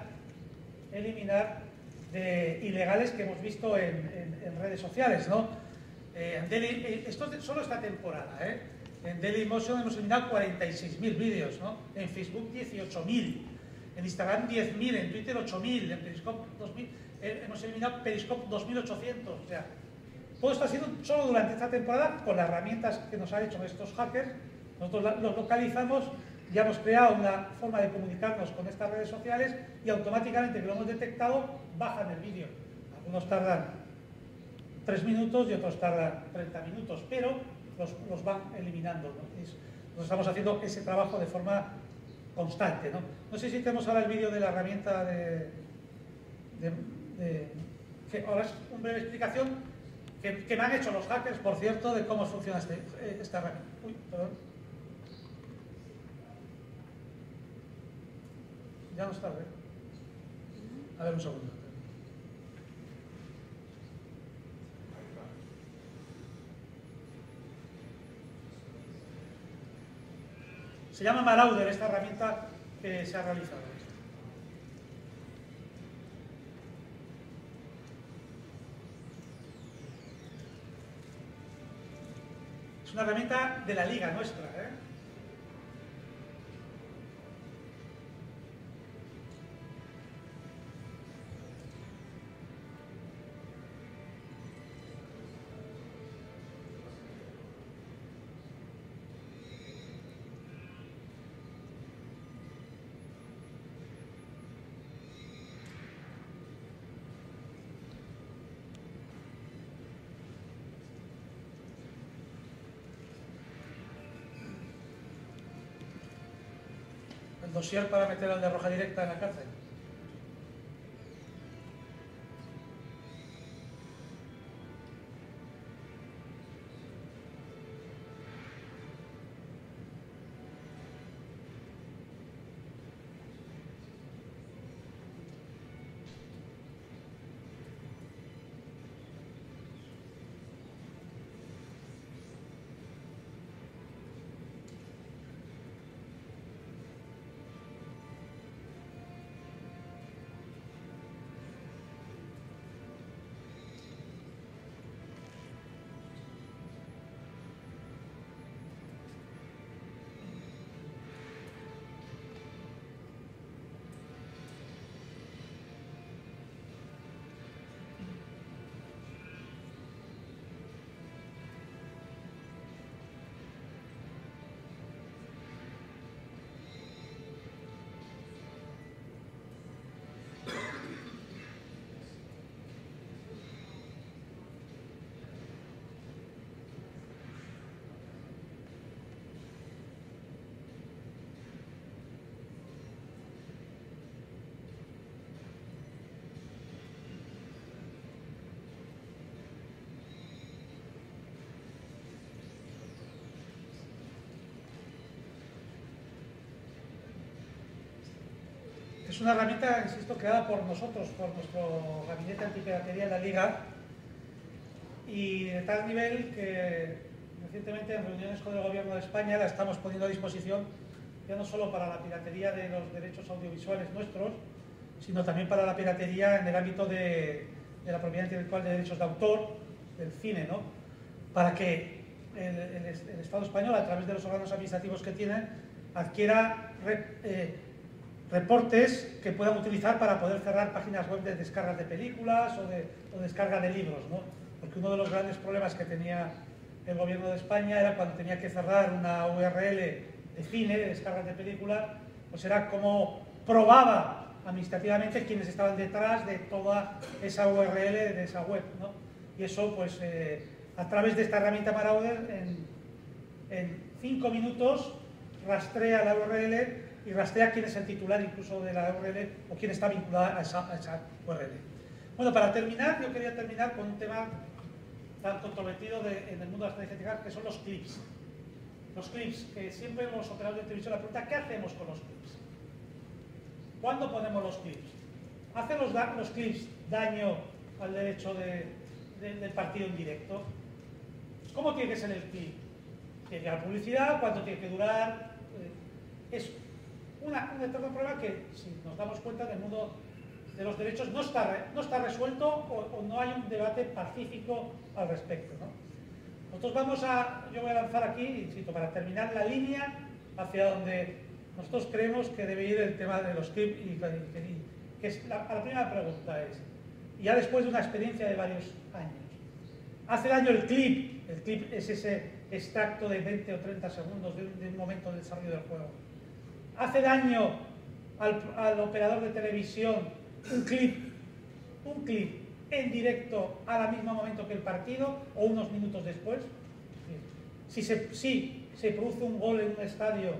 de ilegales que hemos visto en redes sociales, ¿no? Esto solo esta temporada, ¿eh? En Dailymotion hemos eliminado 46.000 vídeos, ¿no? En Facebook 18.000, en Instagram 10.000, en Twitter 8.000, en Periscope 2.000, hemos eliminado Periscope 2.800, o sea, todo esto ha sido solo durante esta temporada con las herramientas que nos han hecho estos hackers. Nosotros los localizamos, ya hemos creado una forma de comunicarnos con estas redes sociales y automáticamente que lo hemos detectado, bajan el vídeo. Algunos tardan 3 minutos y otros tardan 30 minutos, pero los van eliminando, ¿no? Nos estamos haciendo ese trabajo de forma constante, ¿no? No sé si tenemos ahora el vídeo de la herramienta que ahora es una breve explicación que me han hecho los hackers, por cierto, de cómo funciona esta herramienta. Uy, perdón. Ya no está, ¿eh? A ver un segundo. Se llama Marauder esta herramienta que se ha realizado. Es una herramienta de la liga nuestra, ¿eh? Dosier para meter al de Roja Directa en la cárcel. Es una herramienta, insisto, creada por nosotros, por nuestro gabinete antipiratería de la Liga, y de tal nivel que recientemente en reuniones con el Gobierno de España la estamos poniendo a disposición ya no solo para la piratería de los derechos audiovisuales nuestros, sino también para la piratería en el ámbito de la propiedad intelectual de derechos de autor, del cine, ¿no? Para que el Estado español, a través de los órganos administrativos que tiene, adquiera reportes que puedan utilizar para poder cerrar páginas web de descargas de películas o descarga de libros, ¿no? Porque uno de los grandes problemas que tenía el Gobierno de España era cuando tenía que cerrar una URL de cine, de descargas de películas, pues era como probaba administrativamente quienes estaban detrás de toda esa URL de esa web, ¿no? Y eso, pues, a través de esta herramienta Marauder, en 5 minutos rastrea la URL y rastrea quién es el titular incluso de la URL o quién está vinculada a esa URL. Bueno, para terminar, yo quería terminar con un tema tan controvertido en el mundo de las redes sociales, que son los clips. Los clips, que siempre los operadores de televisión la pregunta, ¿qué hacemos con los clips? ¿Cuándo ponemos los clips? ¿Hacen los clips daño al derecho del partido en directo? ¿Cómo tiene que ser el clip? ¿Tiene que dar publicidad? ¿Cuánto tiene que durar? Es un eterno problema que, si nos damos cuenta, en el mundo de los derechos no está resuelto o no hay un debate pacífico al respecto, ¿no? Nosotros yo voy a lanzar aquí, insisto, para terminar la línea hacia donde nosotros creemos que debe ir el tema de los clips y que es la primera pregunta es, ya después de una experiencia de varios años, ¿hace daño el clip? El clip es ese extracto de 20 o 30 segundos de un momento del desarrollo del juego. ¿Hace daño al operador de televisión un clip en directo al mismo momento que el partido o unos minutos después? Si se produce un gol en un estadio,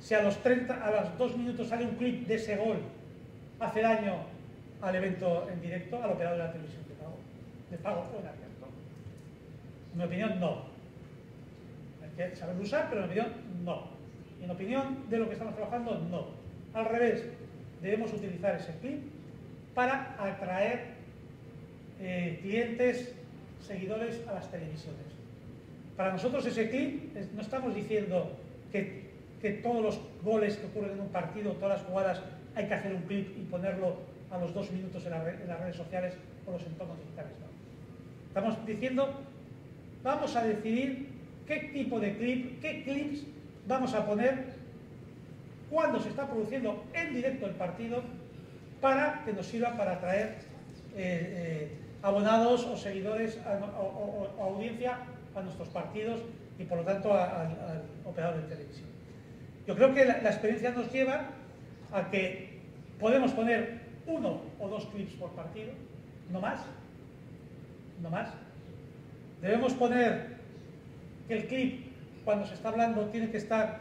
si a los 2 minutos sale un clip de ese gol, hace daño al evento en directo, al operador de la televisión de pago o en abierto. En mi opinión, no. Hay que saberlo usar, pero en mi opinión, no. Y en opinión de lo que estamos trabajando, no. Al revés, debemos utilizar ese clip para atraer clientes, seguidores a las televisiones. Para nosotros ese clip, no estamos diciendo que todos los goles que ocurren en un partido, todas las jugadas, hay que hacer un clip y ponerlo a los 2 minutos en las redes sociales o los entornos digitales, ¿no? Estamos diciendo, vamos a decidir qué tipo de clip, qué clips vamos a poner cuando se está produciendo en directo el partido para que nos sirva para atraer abonados o seguidores o audiencia a nuestros partidos y por lo tanto al operador de televisión. Yo creo que la experiencia nos lleva a que podemos poner 1 o 2 clips por partido, no más. Debemos poner que el clip, cuando se está hablando, tiene que estar,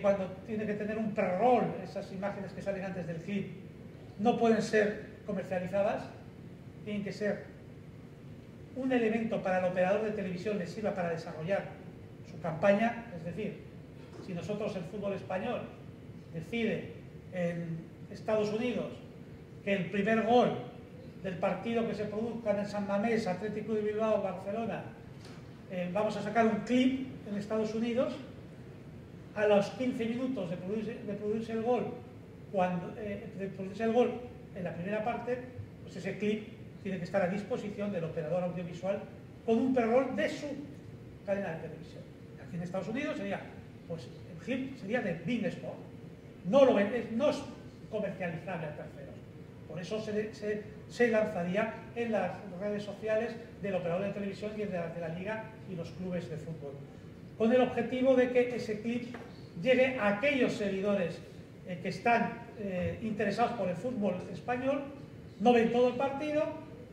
cuando tiene que tener un pre-roll, esas imágenes que salen antes del clip, no pueden ser comercializadas, tienen que ser un elemento para el operador de televisión que sirva para desarrollar su campaña, es decir, si nosotros el fútbol español decide en Estados Unidos que el primer gol del partido que se produzca en el San Mamés, Atlético de Bilbao, Barcelona, vamos a sacar un clip en Estados Unidos, a los 15 minutos de producirse el gol, en la primera parte, pues ese clip tiene que estar a disposición del operador audiovisual con un pre-roll de su cadena de televisión. Aquí en Estados Unidos sería, pues el clip sería de Bing Sport. No es comercializable a terceros. Por eso se lanzaría en las redes sociales del operador de televisión y de la liga y los clubes de fútbol. Con el objetivo de que ese clip llegue a aquellos seguidores que están interesados por el fútbol español, no ven todo el partido,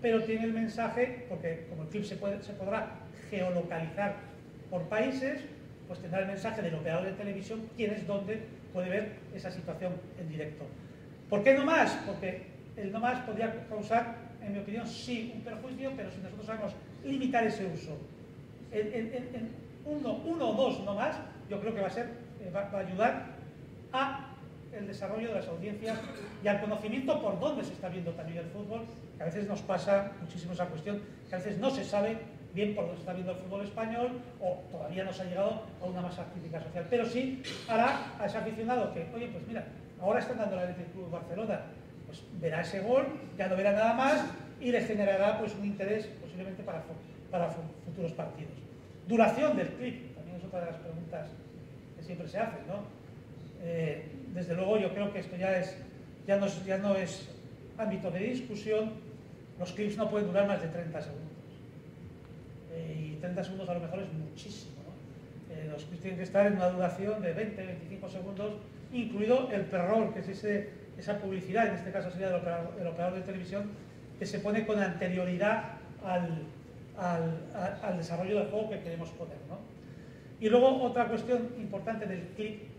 pero tienen el mensaje, porque como el clip se podrá geolocalizar por países, pues tendrá el mensaje del operador de televisión quién es dónde puede ver esa situación en directo. ¿Por qué no más? Porque el no más podría causar, en mi opinión, sí un perjuicio, pero si nosotros sabemos limitar ese uso en uno o dos no más, yo creo que va a ayudar a el desarrollo de las audiencias y al conocimiento por dónde se está viendo también el fútbol, que a veces nos pasa muchísimo esa cuestión, que a veces no se sabe bien por dónde se está viendo el fútbol español o todavía no se ha llegado a una masa crítica social. Pero sí hará a ese aficionado que, oye, pues mira, ahora están dando la Athletic Club Barcelona, pues verá ese gol, ya no verá nada más y les generará pues un interés posiblemente para futuros partidos. Duración del clip, también es otra de las preguntas que siempre se hacen, ¿no? Desde luego yo creo que esto ya no es ámbito de discusión. Los clips no pueden durar más de 30 segundos y 30 segundos a lo mejor es muchísimo, ¿no? Los clips tienen que estar en una duración de 20-25 segundos, incluido el prerroll, que es esa publicidad, en este caso sería el operador de televisión, que se pone con anterioridad al desarrollo del juego que queremos poner, ¿no? Y luego otra cuestión importante del clip.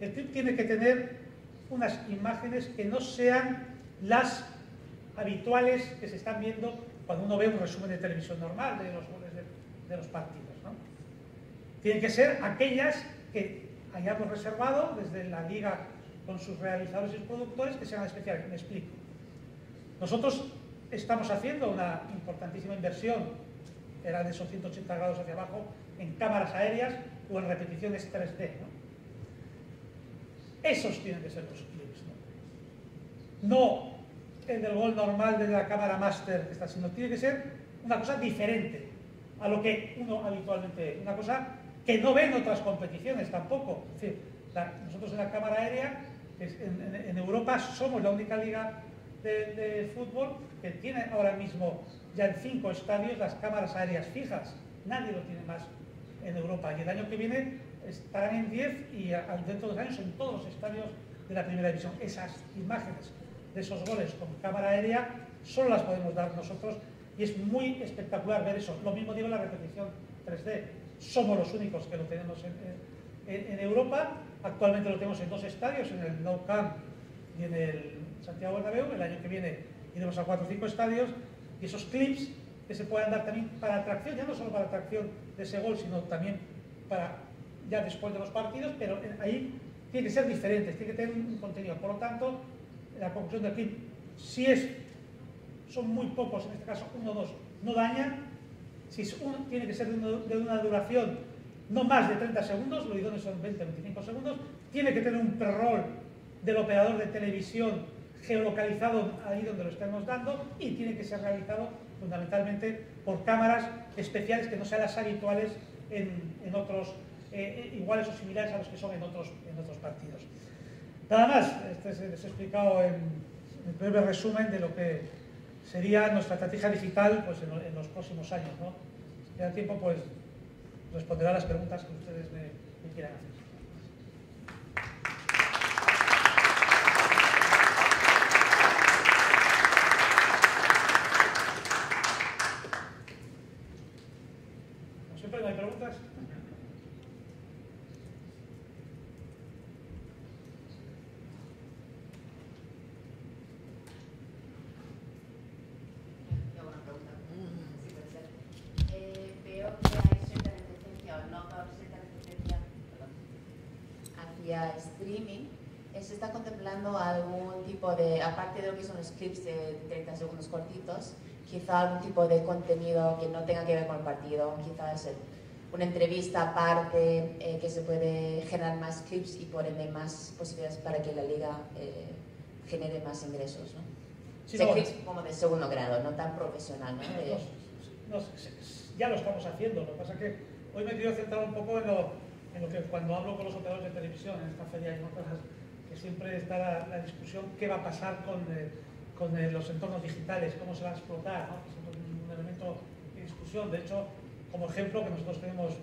El clip tiene que tener unas imágenes que no sean las habituales que se están viendo cuando uno ve un resumen de televisión normal de los goles de los partidos, ¿no? Tienen que ser aquellas que hayamos reservado desde la liga con sus realizadores y productores, que sean especiales. Me explico. Nosotros estamos haciendo una importantísima inversión, eran esos 180 grados hacia abajo, en cámaras aéreas o en repeticiones 3D, ¿no? Esos tienen que ser los clips, ¿no? No el del gol normal de la cámara máster que está haciendo. Tiene que ser una cosa diferente a lo que uno habitualmente ve. Una cosa que no ve en otras competiciones tampoco. Es decir, nosotros en la cámara aérea, en Europa, somos la única liga de fútbol que tiene ahora mismo ya en 5 estadios las cámaras aéreas fijas. Nadie lo tiene más en Europa. Y el año que viene estarán en 10 y dentro de 2 años en todos los estadios de la primera división. Esas imágenes de esos goles con cámara aérea solo las podemos dar nosotros y es muy espectacular ver eso. Lo mismo digo en la repetición 3D. Somos los únicos que lo tenemos en Europa. Actualmente lo tenemos en 2 estadios, en el Nou Camp y en el Santiago Bernabéu. El año que viene iremos a 4 o 5 estadios y esos clips que se puedan dar también para atracción, ya no solo para atracción de ese gol, sino también para ya después de los partidos, pero ahí tiene que ser diferente, tiene que tener un contenido. Por lo tanto, la conclusión del clip, si son muy pocos, en este caso 1 o 2, no daña. Si es uno, tiene que ser de una duración no más de 30 segundos, lo idóneo son 20-25 segundos, tiene que tener un prerroll del operador de televisión geolocalizado ahí donde lo estemos dando y tiene que ser realizado fundamentalmente por cámaras especiales que no sean las habituales en otros iguales o similares a los que son en otros partidos. Nada más, les he explicado en el breve resumen de lo que sería nuestra estrategia digital pues, en los próximos años, ¿no? Si queda tiempo, pues responderá a las preguntas que ustedes me quieran hacer. Como siempre, ¿no hay preguntas? ¿Se está contemplando algún tipo de, aparte de lo que son los clips de 30 segundos cortitos, quizá algún tipo de contenido que no tenga que ver con el partido, quizás una entrevista aparte que se puede generar más clips y ponerle más posibilidades para que la liga genere más ingresos, ¿no? Sí, no, clips como de segundo grado, no tan profesional, ¿no? Ya lo estamos haciendo, lo que pasa es que hoy me he querido centrar un poco en lo que cuando hablo con los operadores de televisión en esta feria y en otras, que siempre está la discusión qué va a pasar con los entornos digitales, cómo se va a explotar, ¿no? Es un elemento de discusión. De hecho, como ejemplo, que nosotros tenemos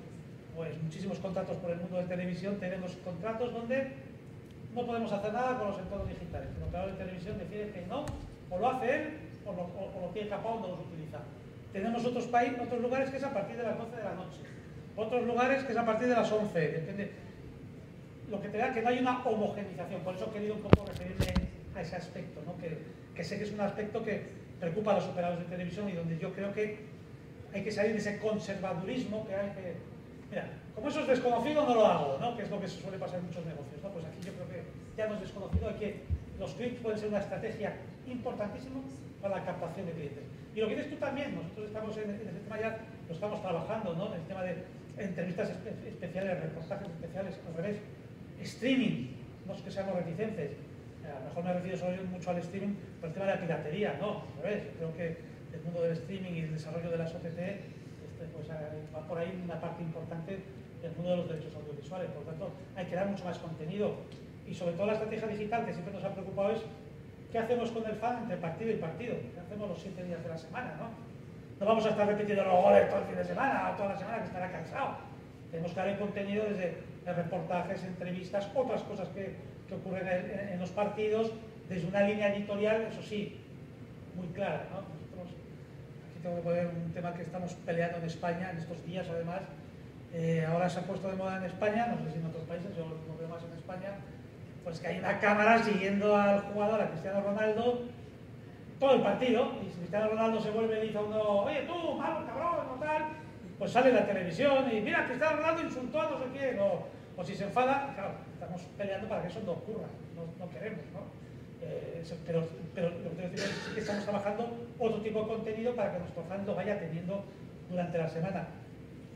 pues, muchísimos contratos por el mundo de televisión, tenemos contratos donde no podemos hacer nada con los entornos digitales. El operador de televisión decide que no, o lo hace él, o lo tiene capaz o no los utiliza. Tenemos otros lugares que es a partir de las 12 de la noche. Otros lugares que es a partir de las 11, depende. Lo que te da que no hay una homogenización, por eso he querido un poco referirme a ese aspecto, ¿no? Que sé que es un aspecto que preocupa a los operadores de televisión y donde yo creo que hay que salir de ese conservadurismo que hay que... Mira, como eso es desconocido no lo hago, ¿no? Que es lo que suele pasar en muchos negocios, ¿no? Pues aquí yo creo que ya hemos desconocido que los clics pueden ser una estrategia importantísima para la captación de clientes. Y lo que dices tú también, nosotros estamos en ese tema ya, lo estamos trabajando, ¿no? En el tema de entrevistas especiales, reportajes especiales, al revés, streaming, no es que seamos reticentes, a lo mejor me refiero solo mucho al streaming por el tema de la piratería, no, al revés, creo que el mundo del streaming y el desarrollo de las OTT pues, va por ahí una parte importante del mundo de los derechos audiovisuales, por lo tanto hay que dar mucho más contenido y sobre todo la estrategia digital que siempre nos ha preocupado es ¿qué hacemos con el fan entre partido y partido? ¿Qué hacemos los 7 días de la semana? No vamos a estar repitiendo los goles todo el fin de semana o toda la semana que estará cansado. Tenemos que dar el contenido desde reportajes, entrevistas, otras cosas que ocurren en los partidos, desde una línea editorial, eso sí, muy clara, ¿no? Nosotros, aquí tengo que poner un tema que estamos peleando en España en estos días, además. Ahora se ha puesto de moda en España, no sé si en otros países, yo lo veo más en España, pues que hay una cámara siguiendo al jugador, a Cristiano Ronaldo, todo el partido, y si Cristiano Ronaldo se vuelve y dice a uno, oye tú, malo, cabrón, no tal, pues sale la televisión y mira, Cristiano Ronaldo insultó a no sé quién, o si se enfada, claro, estamos peleando para que eso no ocurra, no queremos, ¿no? Pero lo que decimos es que estamos trabajando otro tipo de contenido para que nuestro fan lo vaya teniendo durante la semana.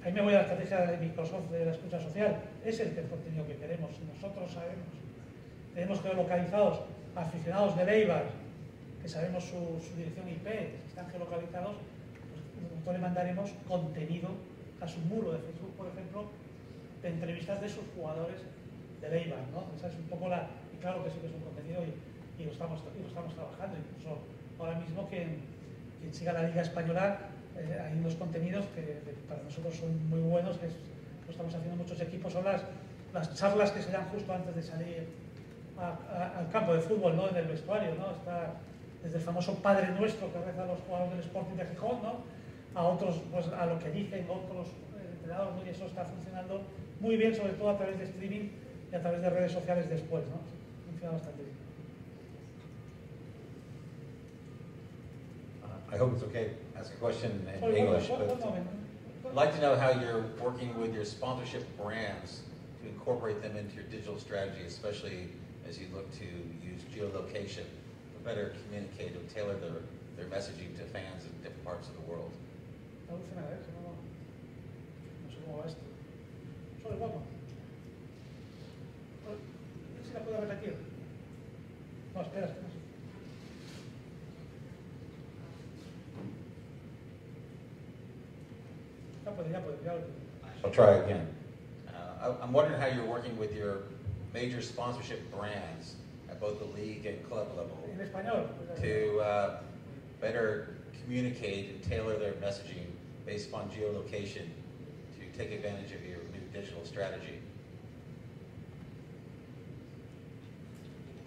Ahí me voy a la estrategia de Microsoft de la escucha social, ese es el contenido que queremos, nosotros sabemos. Tenemos geolocalizados aficionados del Eibar, que sabemos su dirección IP, que están geolocalizados, pues nosotros le mandaremos contenido a su muro de Facebook, por ejemplo, de entrevistas de sus jugadores del Eibar, ¿no? Esa es un poco la... Y claro que sí que es un contenido y lo estamos trabajando. Incluso ahora mismo quien siga la Liga Española, hay unos contenidos que para nosotros son muy buenos, que lo estamos haciendo muchos equipos, son las charlas que se dan justo antes de salir al campo de fútbol, ¿no? En el vestuario, ¿no? Está desde el famoso Padre Nuestro que reza a los jugadores del Sporting de Gijón, ¿no? A otros, pues a lo que dicen otros entrenadores, ¿no? Y eso está funcionando muy bien, sobre todo a través de streaming y a través de redes sociales después, ¿no? Funciona bastante bien. I hope it's okay. Ask a question in English, but I'd like to know how you're working with your sponsorship brands to incorporate them into your digital strategy, especially as you look to use geolocation to better communicate and tailor their messaging to fans in different parts of the world. I'll try again. I'm wondering how you're working with your major sponsorship brands at both the league and club level to better communicate and tailor their messaging based on geolocation to take advantage of your new digital strategy.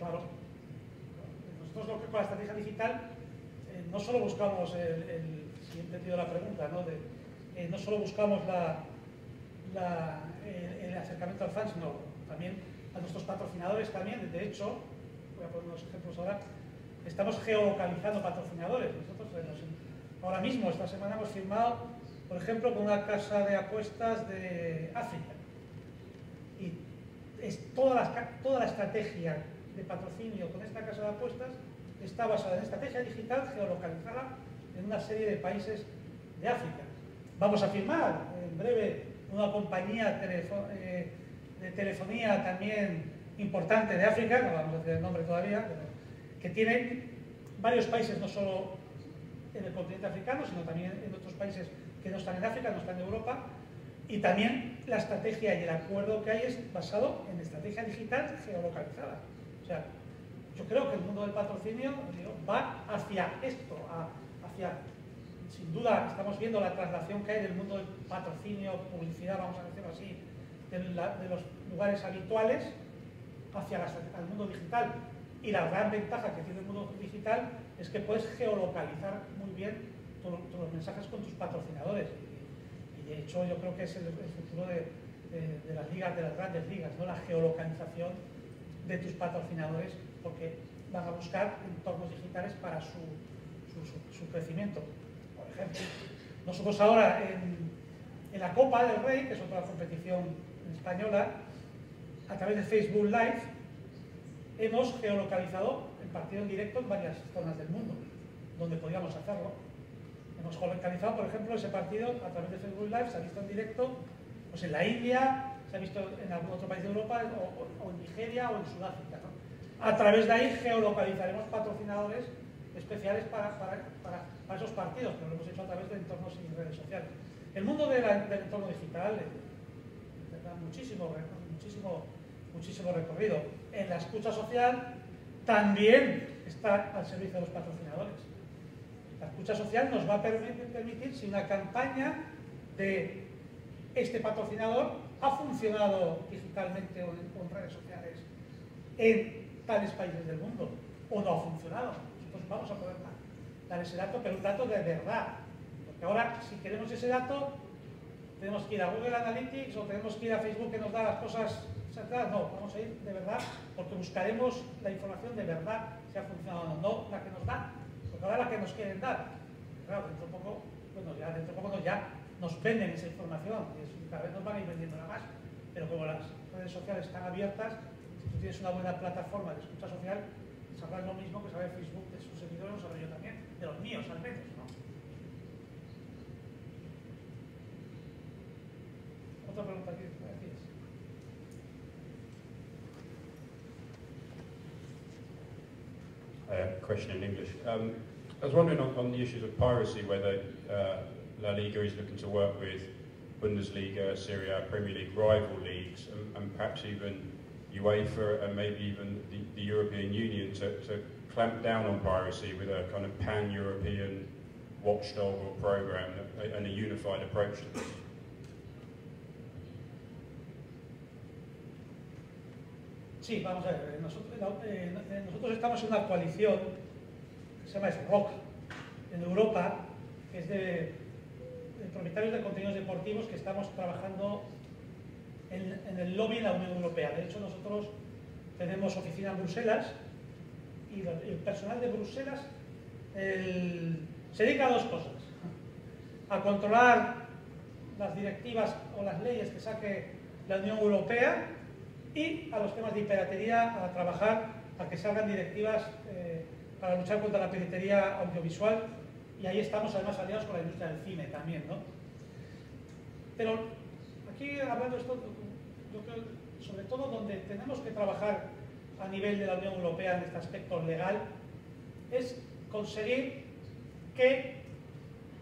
Claro. Nosotros con la estrategia digital no solo buscamos si he entendido la pregunta, ¿no? No solo buscamos el acercamiento al fan, sino también a nuestros patrocinadores también. De hecho, voy a poner unos ejemplos ahora, estamos geolocalizando patrocinadores. Nosotros ahora mismo, esta semana, hemos firmado, por ejemplo, con una casa de apuestas de África. Y es toda la estrategia de patrocinio con esta casa de apuestas está basada en estrategia digital geolocalizada en una serie de países de África. Vamos a firmar en breve una compañía de telefonía también importante de África, no vamos a decir el nombre todavía, pero que tienen varios países, no solo en el continente africano, sino también en otros países que no están en África, no están en Europa, y también la estrategia y el acuerdo que hay es basado en estrategia digital geolocalizada. O sea, yo creo que el mundo del patrocinio va hacia esto, sin duda estamos viendo la traslación que hay del mundo del patrocinio, publicidad, vamos a decirlo así, de los lugares habituales hacia al mundo digital, y la gran ventaja que tiene el mundo digital es que puedes geolocalizar muy bien todos los mensajes con tus patrocinadores, y de hecho yo creo que es el futuro de las ligas, de las grandes ligas, ¿no? La geolocalización de tus patrocinadores, porque van a buscar entornos digitales para su crecimiento. Por ejemplo, nosotros ahora en la Copa del Rey, que es otra competición española, a través de Facebook Live hemos geolocalizado el partido en directo en varias zonas del mundo donde podíamos hacerlo. Hemos geolocalizado, por ejemplo, ese partido a través de Facebook Live, se ha visto en directo pues en la India, se ha visto en algún otro país de Europa, o en Nigeria o en Sudáfrica, ¿no? A través de ahí geolocalizaremos patrocinadores especiales para esos partidos, pero lo hemos hecho a través de entornos y redes sociales. El mundo del entorno digital tendrá muchísimo recorrido. En la escucha social también está al servicio de los patrocinadores. La escucha social nos va a permitir si una campaña de este patrocinador ha funcionado digitalmente o en redes sociales en tales países del mundo, o no ha funcionado. Nosotros vamos a poder dar ese dato, pero un dato de verdad. Porque ahora, si queremos ese dato, tenemos que ir a Google Analytics o tenemos que ir a Facebook, que nos da las cosas centradas. No, vamos a ir de verdad, porque buscaremos la información de verdad, si ha funcionado o no, la que nos dan, porque ahora la que nos quieren dar. Claro, dentro de poco ya nos venden esa información, y cada vez nos van a ir vendiendo más, pero como las redes sociales están abiertas, si tú tienes una buena plataforma de escucha social, sabrás lo mismo que sabe Facebook de sus seguidores, lo sabré yo también, de los míos al menos, ¿no? Otra pregunta aquí, gracias. Question in English. I was wondering on the issues of piracy, whether La Liga is looking to work with Bundesliga, Serie A, Premier League, rival leagues, and perhaps even UEFA and maybe even the European Union to clamp down on piracy with a kind of pan-European watchdog or program and a unified approach to this. Sí, vamos a ver, nosotros estamos en una coalición que se llama Roja en Europa, que es de propietarios de contenidos deportivos que estamos trabajando en el lobby de la Unión Europea. De hecho, nosotros tenemos oficina en Bruselas y el personal de Bruselas se dedica a dos cosas: a controlar las directivas o las leyes que saque la Unión Europea, y a los temas de piratería, a trabajar a que salgan directivas para luchar contra la piratería audiovisual, y ahí estamos además aliados con la industria del cine también, ¿no? Pero aquí hablando de esto, yo creo sobre todo donde tenemos que trabajar a nivel de la Unión Europea en este aspecto legal es conseguir que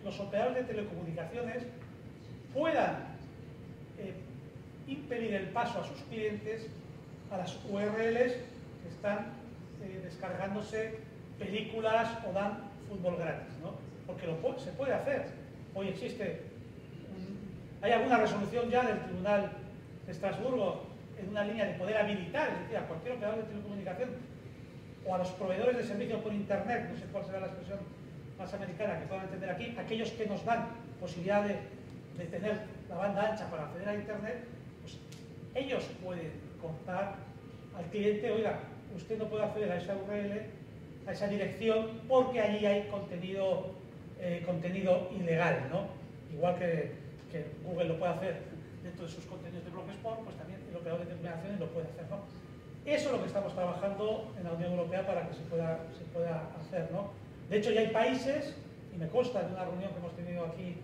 los operadores de telecomunicaciones puedan impedir el paso a sus clientes a las URLs que están descargándose películas o dan fútbol gratis, ¿no? Porque se puede hacer. Hoy existe, hay alguna resolución ya del Tribunal de Estrasburgo en una línea de poder habilitar, es decir, a cualquier operador de telecomunicación o a los proveedores de servicios por internet, no sé cuál será la expresión más americana que puedan entender aquí, aquellos que nos dan posibilidad de tener la banda ancha para acceder a internet. Ellos pueden contar al cliente, oiga, usted no puede acceder a esa URL, a esa dirección, porque allí hay contenido ilegal, ¿no? Igual que Google lo puede hacer dentro de sus contenidos de Blogspot, pues también el operador de telecomunicaciones lo puede hacer, ¿no? Eso es lo que estamos trabajando en la Unión Europea para que se pueda hacer, ¿no? De hecho, ya hay países, y me consta de una reunión que hemos tenido aquí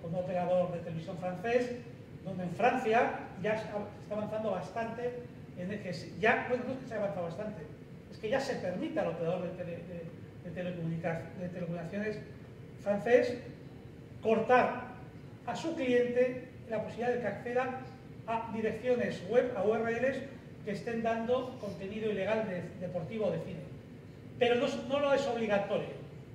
con un operador de televisión francés, donde en Francia ya está avanzando bastante, ya se permite al operador de telecomunicaciones francés cortar a su cliente la posibilidad de que acceda a direcciones web, a URLs que estén dando contenido ilegal deportivo o de cine. Pero no lo es obligatorio,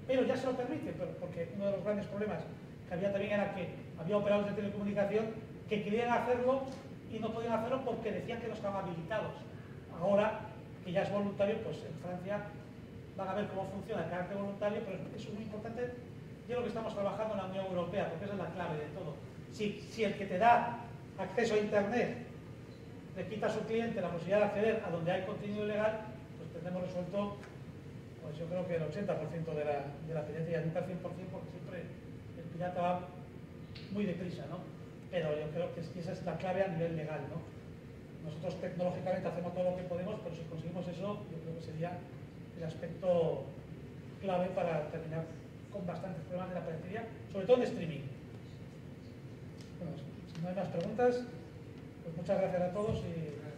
pero ya se lo permite, porque uno de los grandes problemas que había también era que había operadores de telecomunicación que querían hacerlo y no podían hacerlo porque decían que no estaban habilitados. Ahora que ya es voluntario, pues en Francia van a ver cómo funciona el carácter voluntario, pero eso es muy importante y es lo que estamos trabajando en la Unión Europea, porque esa es la clave de todo. Si el que te da acceso a internet le quita a su cliente la posibilidad de acceder a donde hay contenido ilegal, pues tendremos resuelto, pues yo creo que el 80% de la piratería, nunca el 100%, porque siempre el pirata va muy deprisa, ¿no? Pero yo creo que esa es la clave a nivel legal, ¿no? Nosotros tecnológicamente hacemos todo lo que podemos, pero si conseguimos eso, yo creo sería el aspecto clave para terminar con bastantes problemas de la piratería, sobre todo en streaming. Bueno, si no hay más preguntas, pues muchas gracias a todos y...